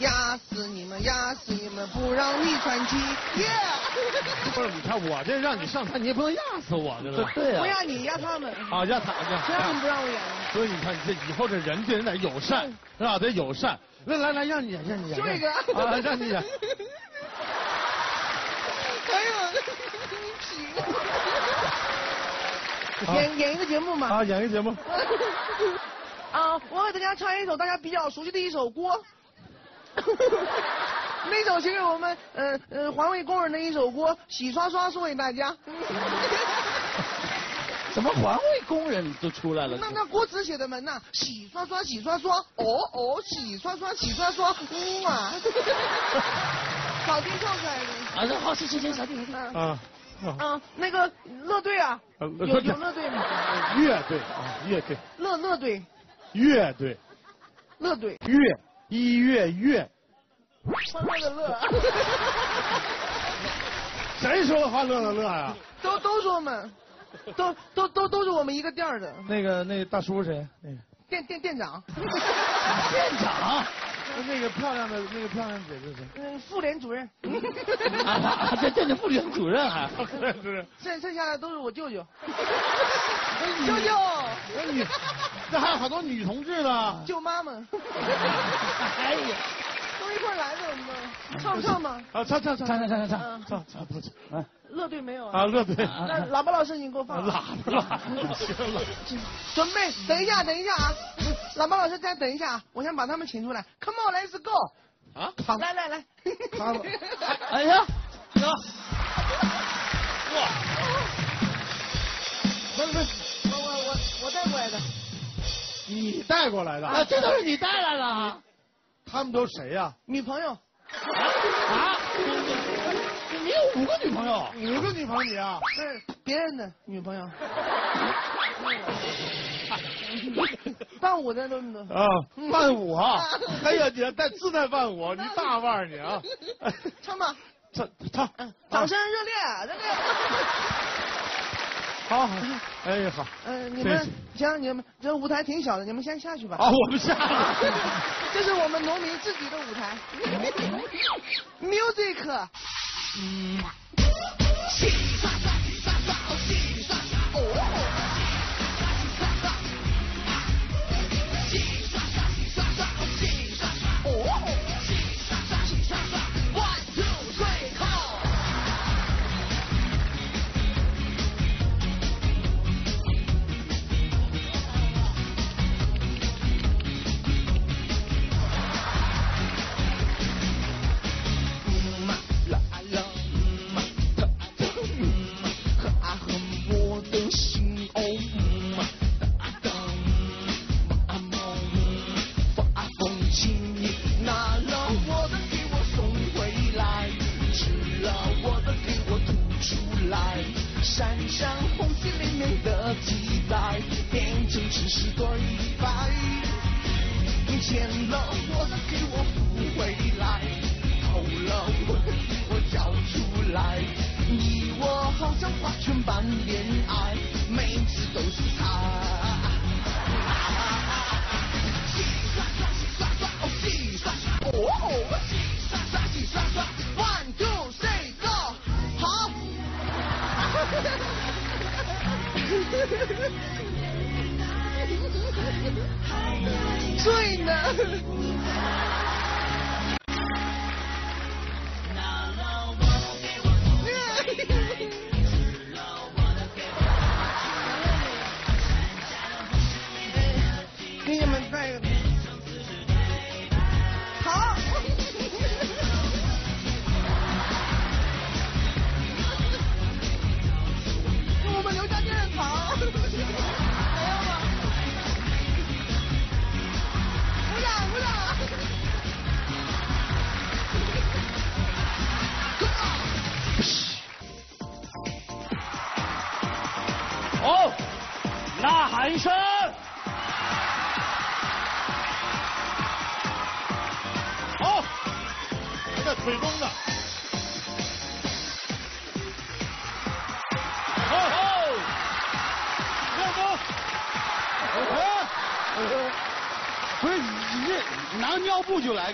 压死你们，不让你喘气。不是，你看我这让你上台，你也不能压死我，对吧？对啊。不压你，压他们。啊，压他们。谁让你不让我演？ 所以你看，你这以后这人对人得友善，是吧？得友善。来，让你演。就一个。啊，让你演。哎呦，演一个节目嘛。啊，演一个节目。啊，我给大家唱一首大家比较熟悉的一首歌。那首其实我们环卫工人的一首歌，洗刷刷送给大家。怎么环卫工人都出来了？那郭子写的门呐，洗刷刷，哦，洗刷刷，呜啊！小弟唱出来的。啊，好，谢谢小弟。啊，啊，那个乐队啊，有乐队吗？乐队啊，乐队。乐队。乐队。乐队。乐一乐乐。欢乐的乐。谁说的欢乐的乐呀？都说嘛，都是我们一个店的。那大叔谁？那个店长。店长。那个漂亮姐姐是？妇联主任。啊，这妇联主任啊！妇联主任。剩下的都是我舅舅。舅舅。这还有好多女同志呢。舅妈妈。哎呀，都一块来的，我们唱吧。啊，唱！不唱。乐队没有啊？啊，乐队。那喇叭老师，你给我放。喇叭。准备，等一下啊！喇叭老师，再等一下啊！我先把他们请出来。Come on, let's go！ 啊，来，卡了！哎呀，走！哇！不是，我带过来的。你带过来的？啊，这都是你带来的啊！他们都谁呀？女朋友。啊？你有5个女朋友？5个女朋友你啊？是别人的女朋友。伴舞的都啊，伴舞啊！哎呀，你带自带伴舞，你大腕儿你啊！唱吧，唱，掌声热烈！好，哎呀好，你们行，你们这舞台挺小的，你们先下去吧。啊，我们下了，这是我们农民自己的舞台。Music。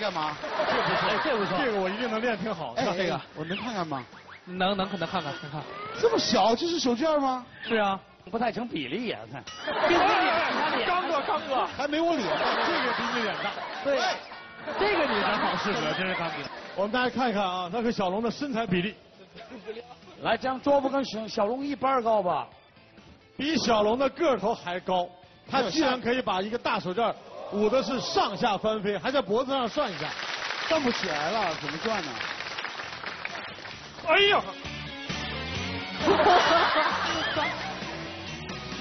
干嘛？这不错，这不错，这个我一定能练挺好的。这个我能看看吗？能，可能看看。这么小，这是手绢吗？是啊，不太成比例呀。看，比你脸，刚哥，还没我脸大，这个比你脸大。对，这个你才好适合，真是刚哥。我们大家看一看啊，他和小龙的身材比例。来，这张桌子跟小龙一般高吧？比小龙的个头还高，他居然可以把一个大手绢。舞的是上下翻飞，还在脖子上转一下，转不起来了，怎么转呢？哎呀！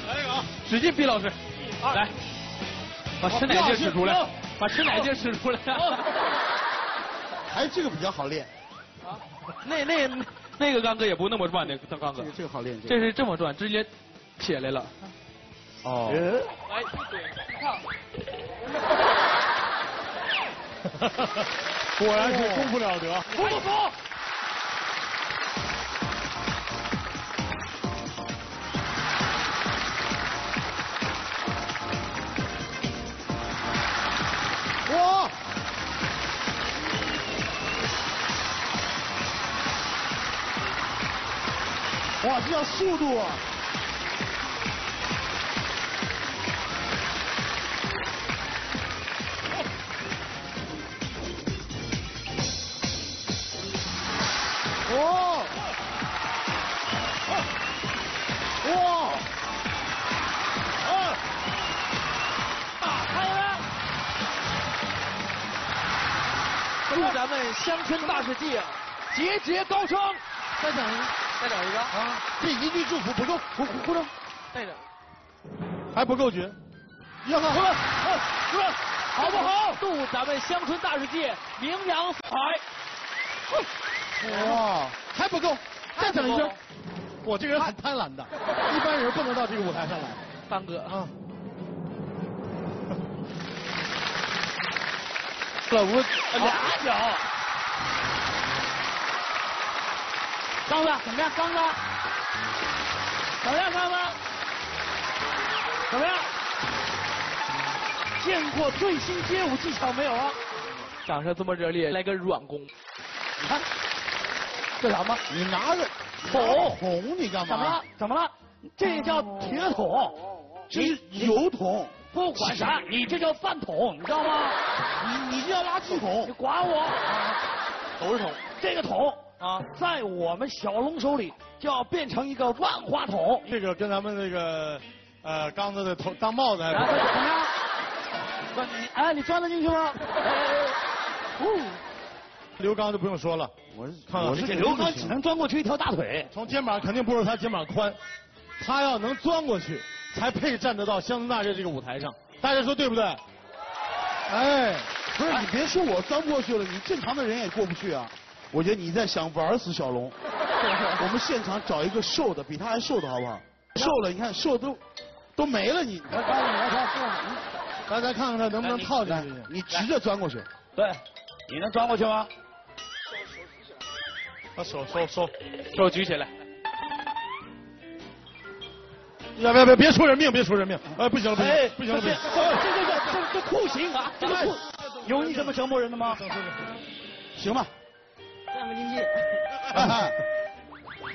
来一个啊！使劲，毕老师，来，把吃奶劲使出来，把吃奶劲使出来。还这个比较好练。啊？那那个钢哥也不那么转的钢哥。这个好练，这是这么转，直接起来了。哦。来，一腿一趟。果然是功不了得。服不服？我。哇，这叫速度啊！哦，哇，打开了！祝咱们乡村大世界节节高升！再等一下。再找一个啊！这一句祝福不够，鼓掌，再找，还不够绝，要不，好不好？祝咱们乡村大世界名扬四海。哇，还不够，再等一下。我这个人很贪婪的，一般人不能到这个舞台上来。三哥啊，老吴俩脚。刚子怎么样？刚子怎么样？刚子怎么样？见过最新街舞技巧没有啊？掌声这么热烈，来个软攻，你看这啥吗？你拿着桶哄你干嘛？怎么了？这叫铁桶，这是油桶，不管啥，你这叫饭桶，你知道吗？你这叫垃圾桶，你管我？都是桶，这个桶。啊，在我们小龙手里就要变成一个万花筒。这个跟咱们那个，刚子的头当帽子还不一样。哎，你钻得进去吗？刘刚就不用说了，我是刘刚只能钻过去一条大腿，从肩膀肯定不如他肩膀宽，他要能钻过去，才配站得到乡村大世界这个舞台上。大家说对不对？哎，不是你别说我钻过去了，你正常的人也过不去啊。我觉得你在想玩死小龙，我们现场找一个瘦的，比他还瘦的好不好？瘦了，你看瘦都没了你。来，咱看看他能不能套进去。你直接钻过去。对，你能钻过去吗？把手举起来。别出人命，别出人命！哎，不行了，不行了！这酷刑啊，这个酷，有你这么折磨人的吗？行吧。钻不进去，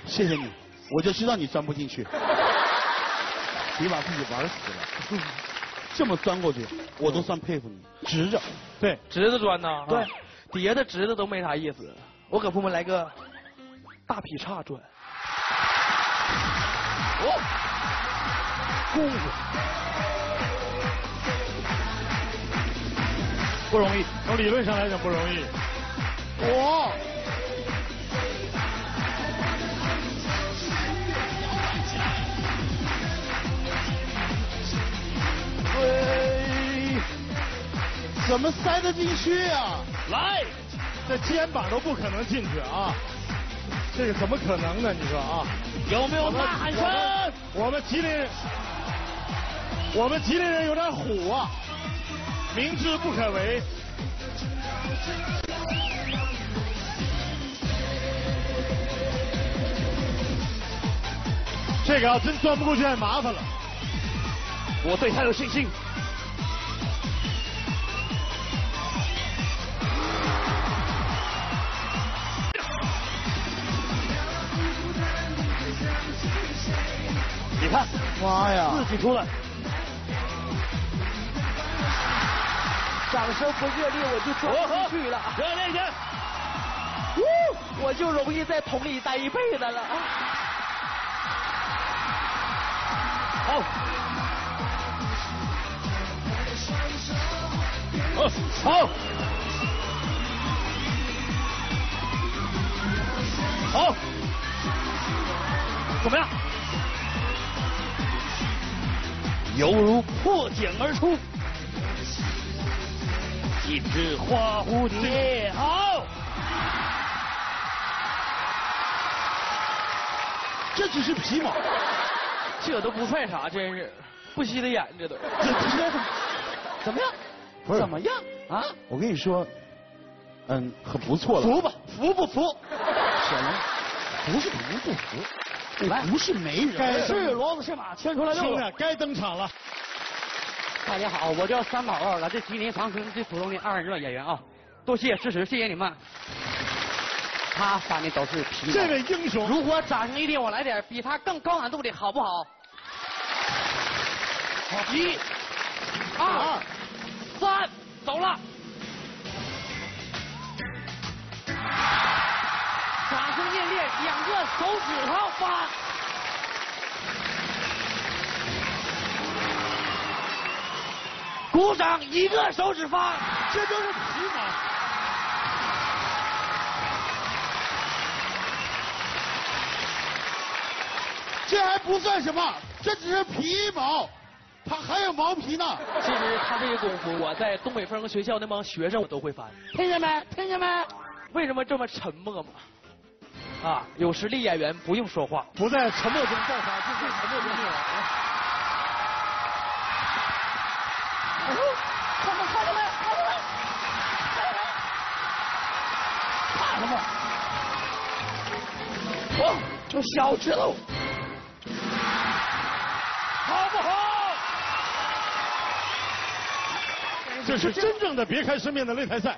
谢谢你，我就知道你钻不进去，你把自己玩死了，这么钻过去，我都算佩服你，直着，对，直着钻呢，对，底下的直着都没啥意思，我给朋友们来个大劈叉钻，哦，功夫，不容易，从理论上来讲不容易，哇。怎么塞得进去啊？来，这肩膀都不可能进去啊！这个怎么可能呢？你说啊？有没有呐喊声？我们吉林人有点虎啊，明知不可为。这个要真钻不过去，太麻烦了。我对他有信心。你看，妈呀，自己出来！掌声不热烈，我就钻不进去了。热烈一点！我就容易在桶里待一辈子了。好。好。好。怎么样？犹如破茧而出，一只花蝴蝶。好，这只是皮毛，这都不算啥，真是不稀得眼，这都。怎么样？不是怎么样啊？我跟你说，嗯，很不错了。服吧，服不服？小龙，不是你不服，我不是没人。该是骡子是马，牵出来遛了。该登场了。大家好，我叫三宝二，来自吉林长春最普通的二人转演员啊，多谢支持，谢谢你们。 他翻的都是皮毛。这位英雄，如果掌声一点，我来点比他更高难度的，好不好？好，1、2、3，走了。掌声热烈，2个手指头发。鼓掌，1个手指发。这都是皮毛。 这还不算什么，这只是皮毛，它还有毛皮呢。其实他这个功夫，我在东北风学校那帮学生我都会翻。听见没？听见没？为什么这么沉默嘛？啊，有实力演员不用说话，不在沉默中爆发，就是沉默中灭亡。看什么？哦，这小指头。 好不好？这是真正的别开生面的擂台赛。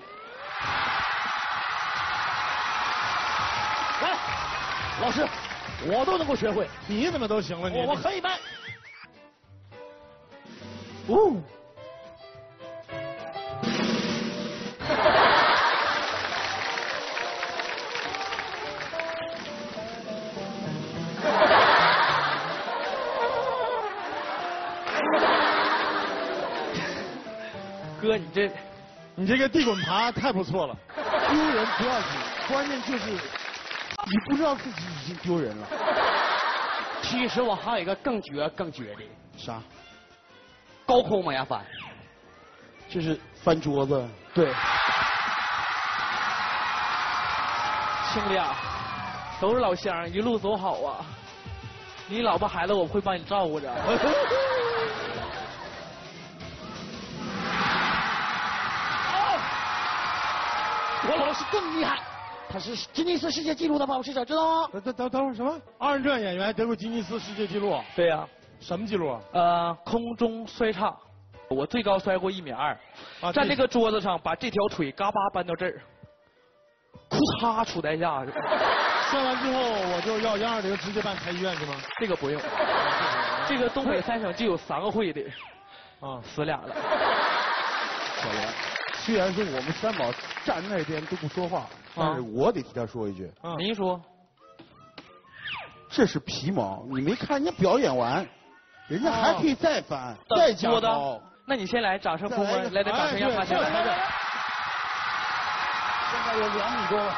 来，老师，我都能够学会，你怎么都行了？你我很一般。哦。哥，你这个地滚爬太不错了，丢人不要紧，关键就是你不知道自己已经丢人了。其实我还有一个更绝的。啥？高空往下翻。就是翻桌子。对。兄弟啊，都是老乡，一路走好啊！你老婆孩子我会帮你照顾着。我老师更厉害，他是吉尼斯世界纪录的保持者，知道吗？等会儿什么？二人转演员得过吉尼斯世界纪录？对呀、啊。什么纪录啊？空中摔叉，我最高摔过1.2米，啊、站那个桌子上，把这条腿嘎巴搬到这儿，库嚓杵在下。摔完之后，我就120直接办开医院去吗？这个不用，这个东北3省就有3个会的，啊，死俩了。小龙。 虽然说我们三宝站那边都不说话，但是我得替他说一句。您说，这是皮毛，你没看人家表演完，人家还可以再翻，再加高。那你先来，掌声不分，来点掌声让他先来。现在有2米多了。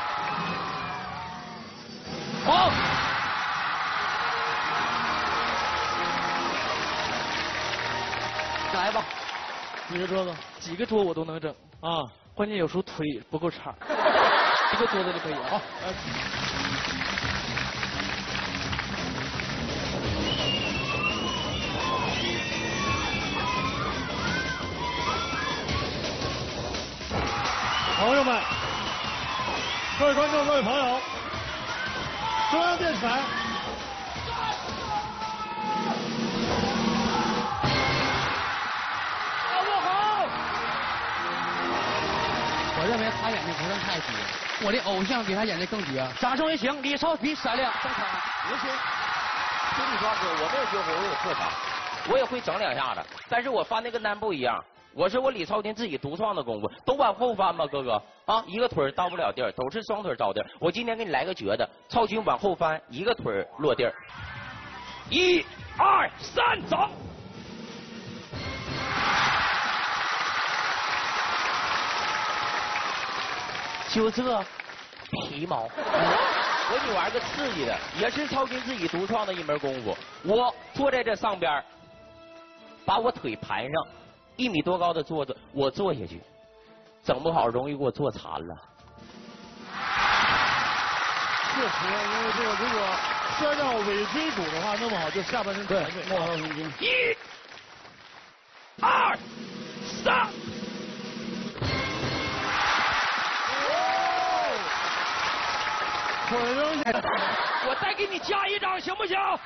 好。来吧，几个桌子，几个桌我都能整。 啊，关键有时候腿不够长，一个桌子就可以了。好，朋友们，各位观众，各位朋友，中央电视台好不好？ 我认为他演的不算太绝，我的偶像比他演的更绝。掌声也行，李少平闪亮登场。刘星，听你说哥，我没有学会，我有特长，我也会整2下子，但是我翻的跟咱不一样，我是我李少平自己独创的功夫，都往后翻吧，哥哥啊，一个腿到不了地儿，都是双腿着地儿。我今天给你来个绝的，超群往后翻，一个腿落地儿，1、2、3，走。 就这皮毛，我给你玩个刺激的，也是超群自己独创的一门功夫。我坐在这上边，把我腿盘上，1米多高的桌子，我坐下去，整不好容易给我坐残了。确实，因为这个如果就按照尾椎骨的话弄不好，就下半身对，末梢神经。一、二、三。腿扔下，我再给你加一掌，行不行？好，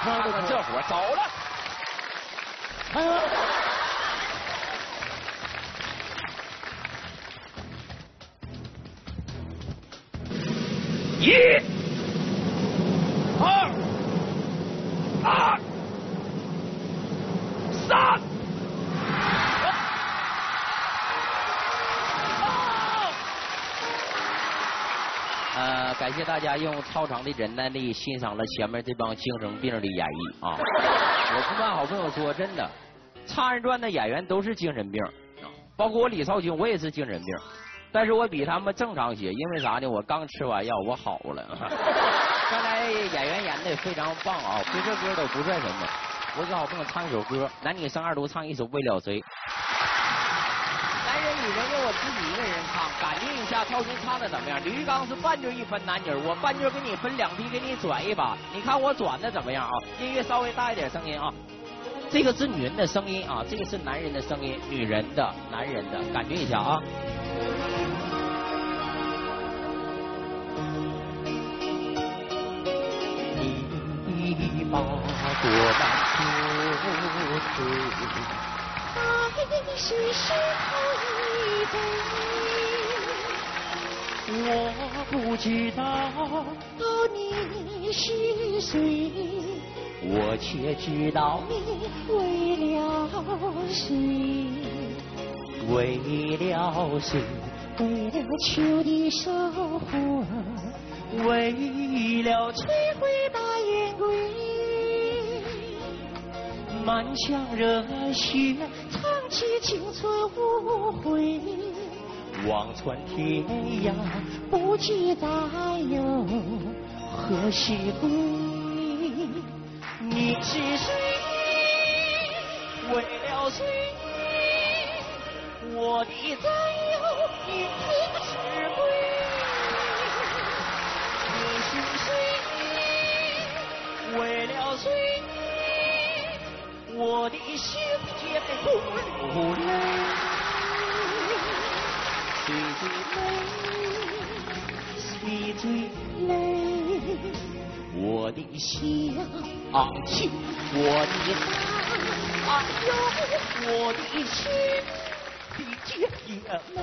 看看这活走了。哎呦！一、二、三。感谢大家用超长的忍耐力欣赏了前面这帮精神病的演绎啊！我跟班好朋友说，真的，《差人传》的演员都是精神病，包括我李少君，我也是精神病。但是我比他们正常些，因为啥呢？我刚吃完药，我好了。刚才演员演的也非常棒啊，这首歌都不算什么。我给好朋友唱一首歌，男女生二都唱一首《为了谁》。男人女人由我自己一个人唱，感应一下超群唱的怎么样？李玉刚是半句一分男女，我半句给你分两批，给你转一把，你看我转的怎么样啊？音乐稍微大一点声音啊。这个是女人的声音啊，这个是男人的声音，女人的、男人的，感觉一下啊。一把火把秋吹，爱你是世界杯，我不知道你是谁，我却知道你为了谁，为了谁，为了秋的收获，为了摧毁大雁归，满腔热血唱起青春无悔，望穿天涯不知再有何时归，你是谁，为了谁，我的战友你何时归，为了谁，我的心也不流泪，谁最累，谁最累，我的心昂起，我的大腰，我的心比肩也累。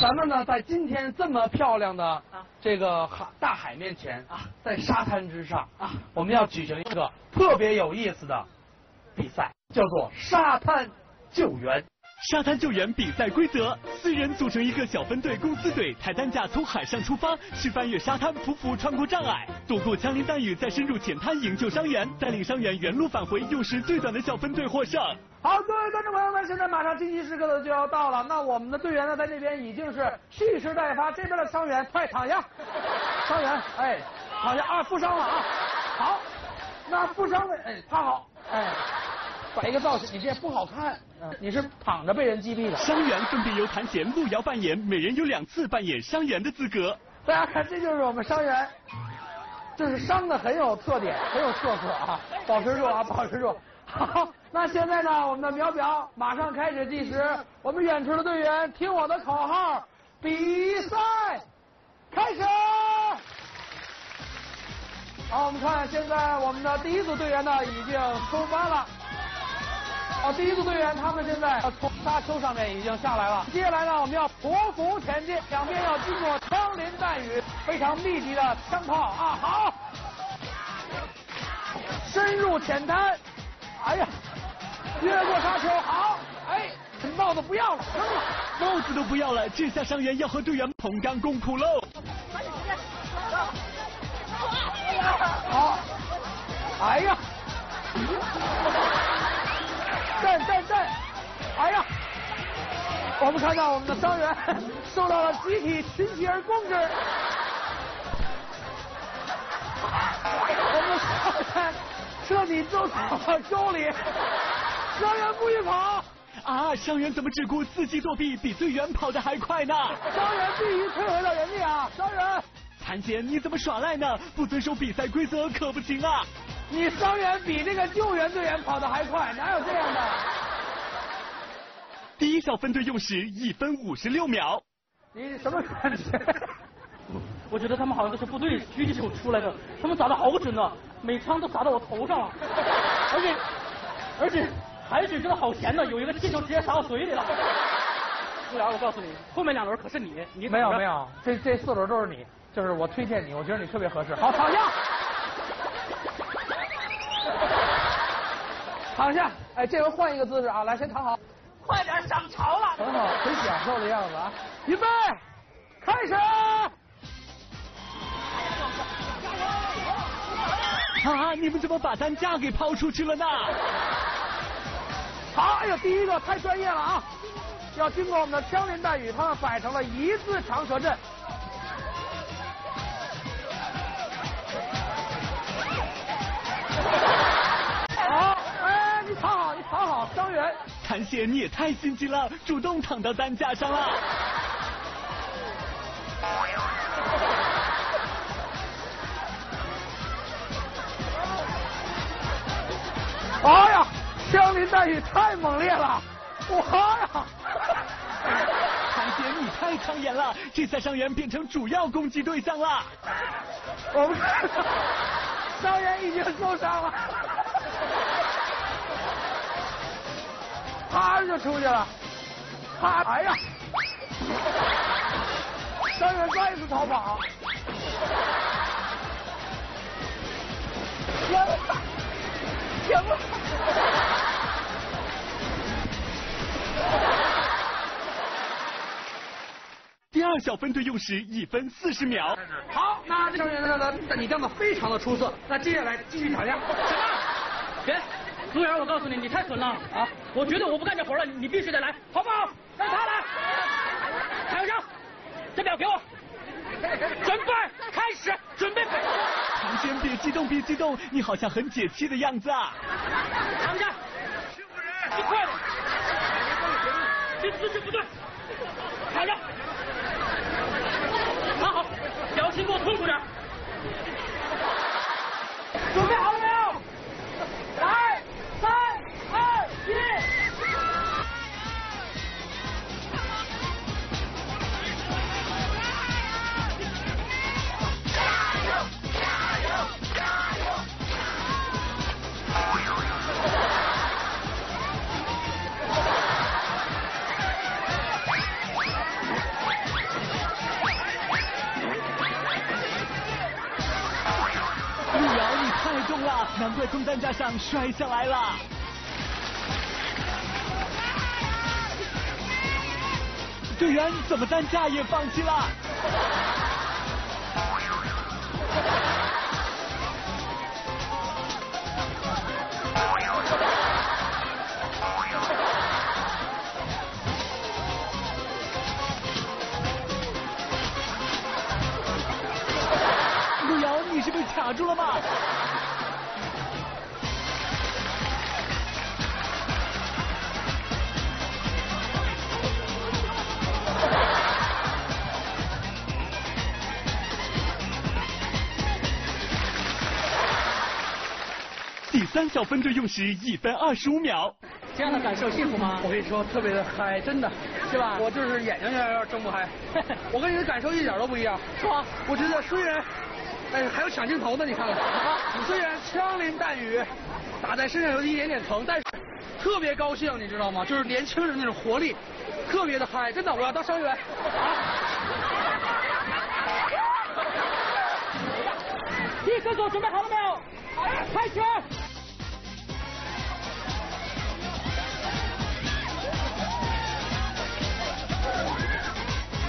咱们呢，在今天这么漂亮的这个大海面前啊，在沙滩之上啊，我们要举行一个特别有意思的比赛，叫做沙滩救援。沙滩救援比赛规则：四人组成一个小分队共四队，抬担架从海上出发，去翻越沙滩，匍匐穿过障碍，躲过枪林弹雨，再深入浅滩营救伤员，带领伤员原路返回，用时最短的小分队获胜。好，各位观众朋友们，现在马上晋级时刻就要到了，那我们的队员呢，在这边已经是蓄势待发，这边的伤员快躺下，伤员哎躺下啊，负伤了啊，好，那负伤的哎趴好，哎摆一个造型，你这也不好看，你是躺着被人击毙的。伤员分别由谭贤、路遥扮演，每人有2次扮演伤员的资格。大家看，这就是我们伤员，就是伤的很有特点，很有特色啊，保持住啊，保持住。好，那现在呢，我们的秒表马上开始计时，我们远处的队员听我的口号，比赛开始。好，我们看现在我们的第一组队员呢已经出发了。哦，第一组队员他们现在从沙丘上面已经下来了。接下来呢，我们要匍匐前进，两边要经过枪林弹雨，非常密集的枪炮啊，好，深入浅滩。哎呀，越过沙丘，好，哎，帽子不要了，扔了，帽子都不要了，这下伤员要和队员同甘共苦喽。好，哎呀，站站站，哎呀，我们看到我们的伤员受到了集体群起而攻之，我们的伤员。彻底揍到了沟里。伤员故意跑啊！伤员怎么只顾伺机作弊，比队员跑得还快呢？伤员必须退回到原地啊！伤员，谭姐你怎么耍赖呢？不遵守比赛规则可不行啊！你伤员比这个救援队员跑得还快，哪有这样的？第一校分队用时1分56秒。你什么感觉？我觉得他们好像都是部队狙击手出来的，他们打得好准啊，每枪都打到我头上，而且海水真的好甜的，有一个气球直接撒我嘴里了。苏阳，我告诉你，后面2轮可是你没有，这4轮都是你，就是我推荐你，我觉得你特别合适。好，躺下，躺下，哎，这回换一个姿势啊，来，先躺好，快点上朝了，很好，很享受的样子啊，预备，开始。 啊！你们怎么把担架给抛出去了呢？好，哎呦，第一个太专业了啊！要经过我们的枪林弹雨，他们摆成了一字长蛇阵。好，哎，你躺好，你躺好，伤员。谭姐，你也太心机了，主动躺到担架上了。哎呀，枪林弹雨太猛烈了！哇呀！谭姐你太抢眼了，这下伤员变成主要攻击对象了。我们伤员已经受伤了，啪就出去了，啪！哎呀，伤员再次逃跑。行了，第二小分队用时1分40秒。好，那这你干得非常的出色。那接下来继续吵架。什么？别，组员，我告诉你，你太损了啊！我觉得我不干这活了，你必须得来，好不好？让他来。蔡永生，这表给我。准备开始，准备。 唐先，别激动，别激动，你好像很解气的样子啊！唐先，欺负人，你快点！你姿势不对，躺着，躺好，表情给我痛苦点。准备好了没有？来，3、2、1。 难怪从担架上摔下来了。队员怎么担架也放弃了？路遥，你是被卡住了吗？ 三小分队用时1分25秒。这样的感受幸福吗？我跟你说，特别的嗨，真的，是吧？我就是眼睛有点睁不开。我跟你的感受一点都不一样，是吧？我觉得虽然，哎，还有抢镜头呢，你看看，啊，虽然枪林弹雨，打在身上有一点点疼，但是特别高兴，你知道吗？就是年轻人那种活力，特别的嗨，真的，我要当伤员。啊！第一个组准备好了没有？开始。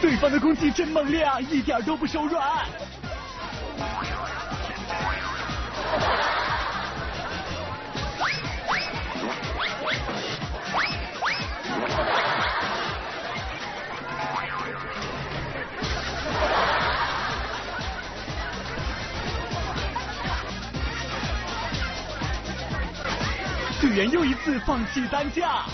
对方的攻击真猛烈啊，一点都不手软。员又一次放弃担架。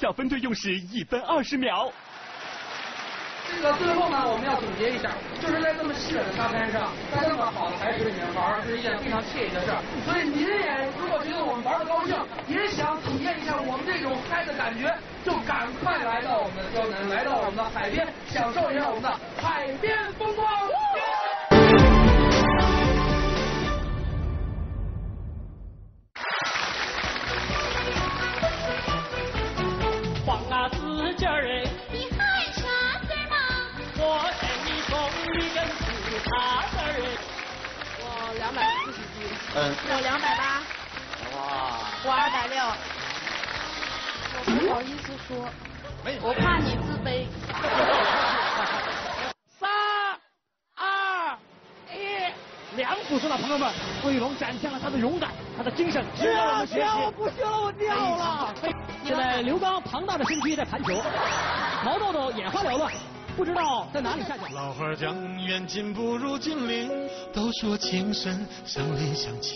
小分队用时1分20秒。这个最后呢，我们要总结一下，就是在这么湿冷的沙滩上，在这么好的海水里面玩，是一件非常惬意的事儿。所以您也如果觉得我们玩的高兴，也想体验一下我们这种嗨的感觉，就赶快来到我们的刁难，来到我们的海边，享受一下我们的海边风光。我280，哇！我260，我不好意思说，我怕你自卑。3、2、1，两股出了，朋友们，卫龙展现了他的勇敢，他的精神，值得我们学习。我不行了，我掉了。现在刘刚庞大的身躯在盘球，毛豆豆眼花缭乱。不知道在哪里下脚。老话讲，远近不如近邻。都说情深相恋相亲，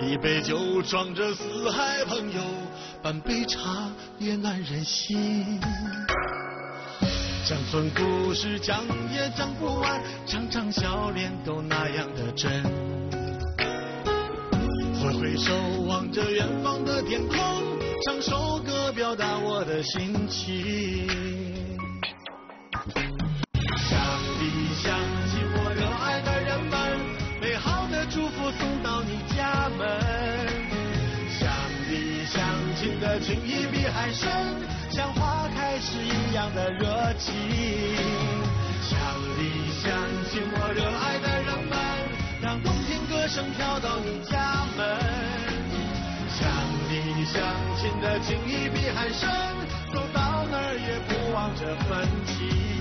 一杯酒装着四海朋友，半杯茶也暖人心。乡村故事讲也讲不完，常常笑脸都那样的真。挥挥手，望着远方的天空。唱首歌表达我的心情，想你想起我热爱的人们，美好的祝福送到你家门。想你想亲的情谊比海深，像花开时一样的热情。想你想亲我热爱的人们，让动听歌声飘到你家门。想你想亲的情谊比海深，走到哪儿也不忘这份情。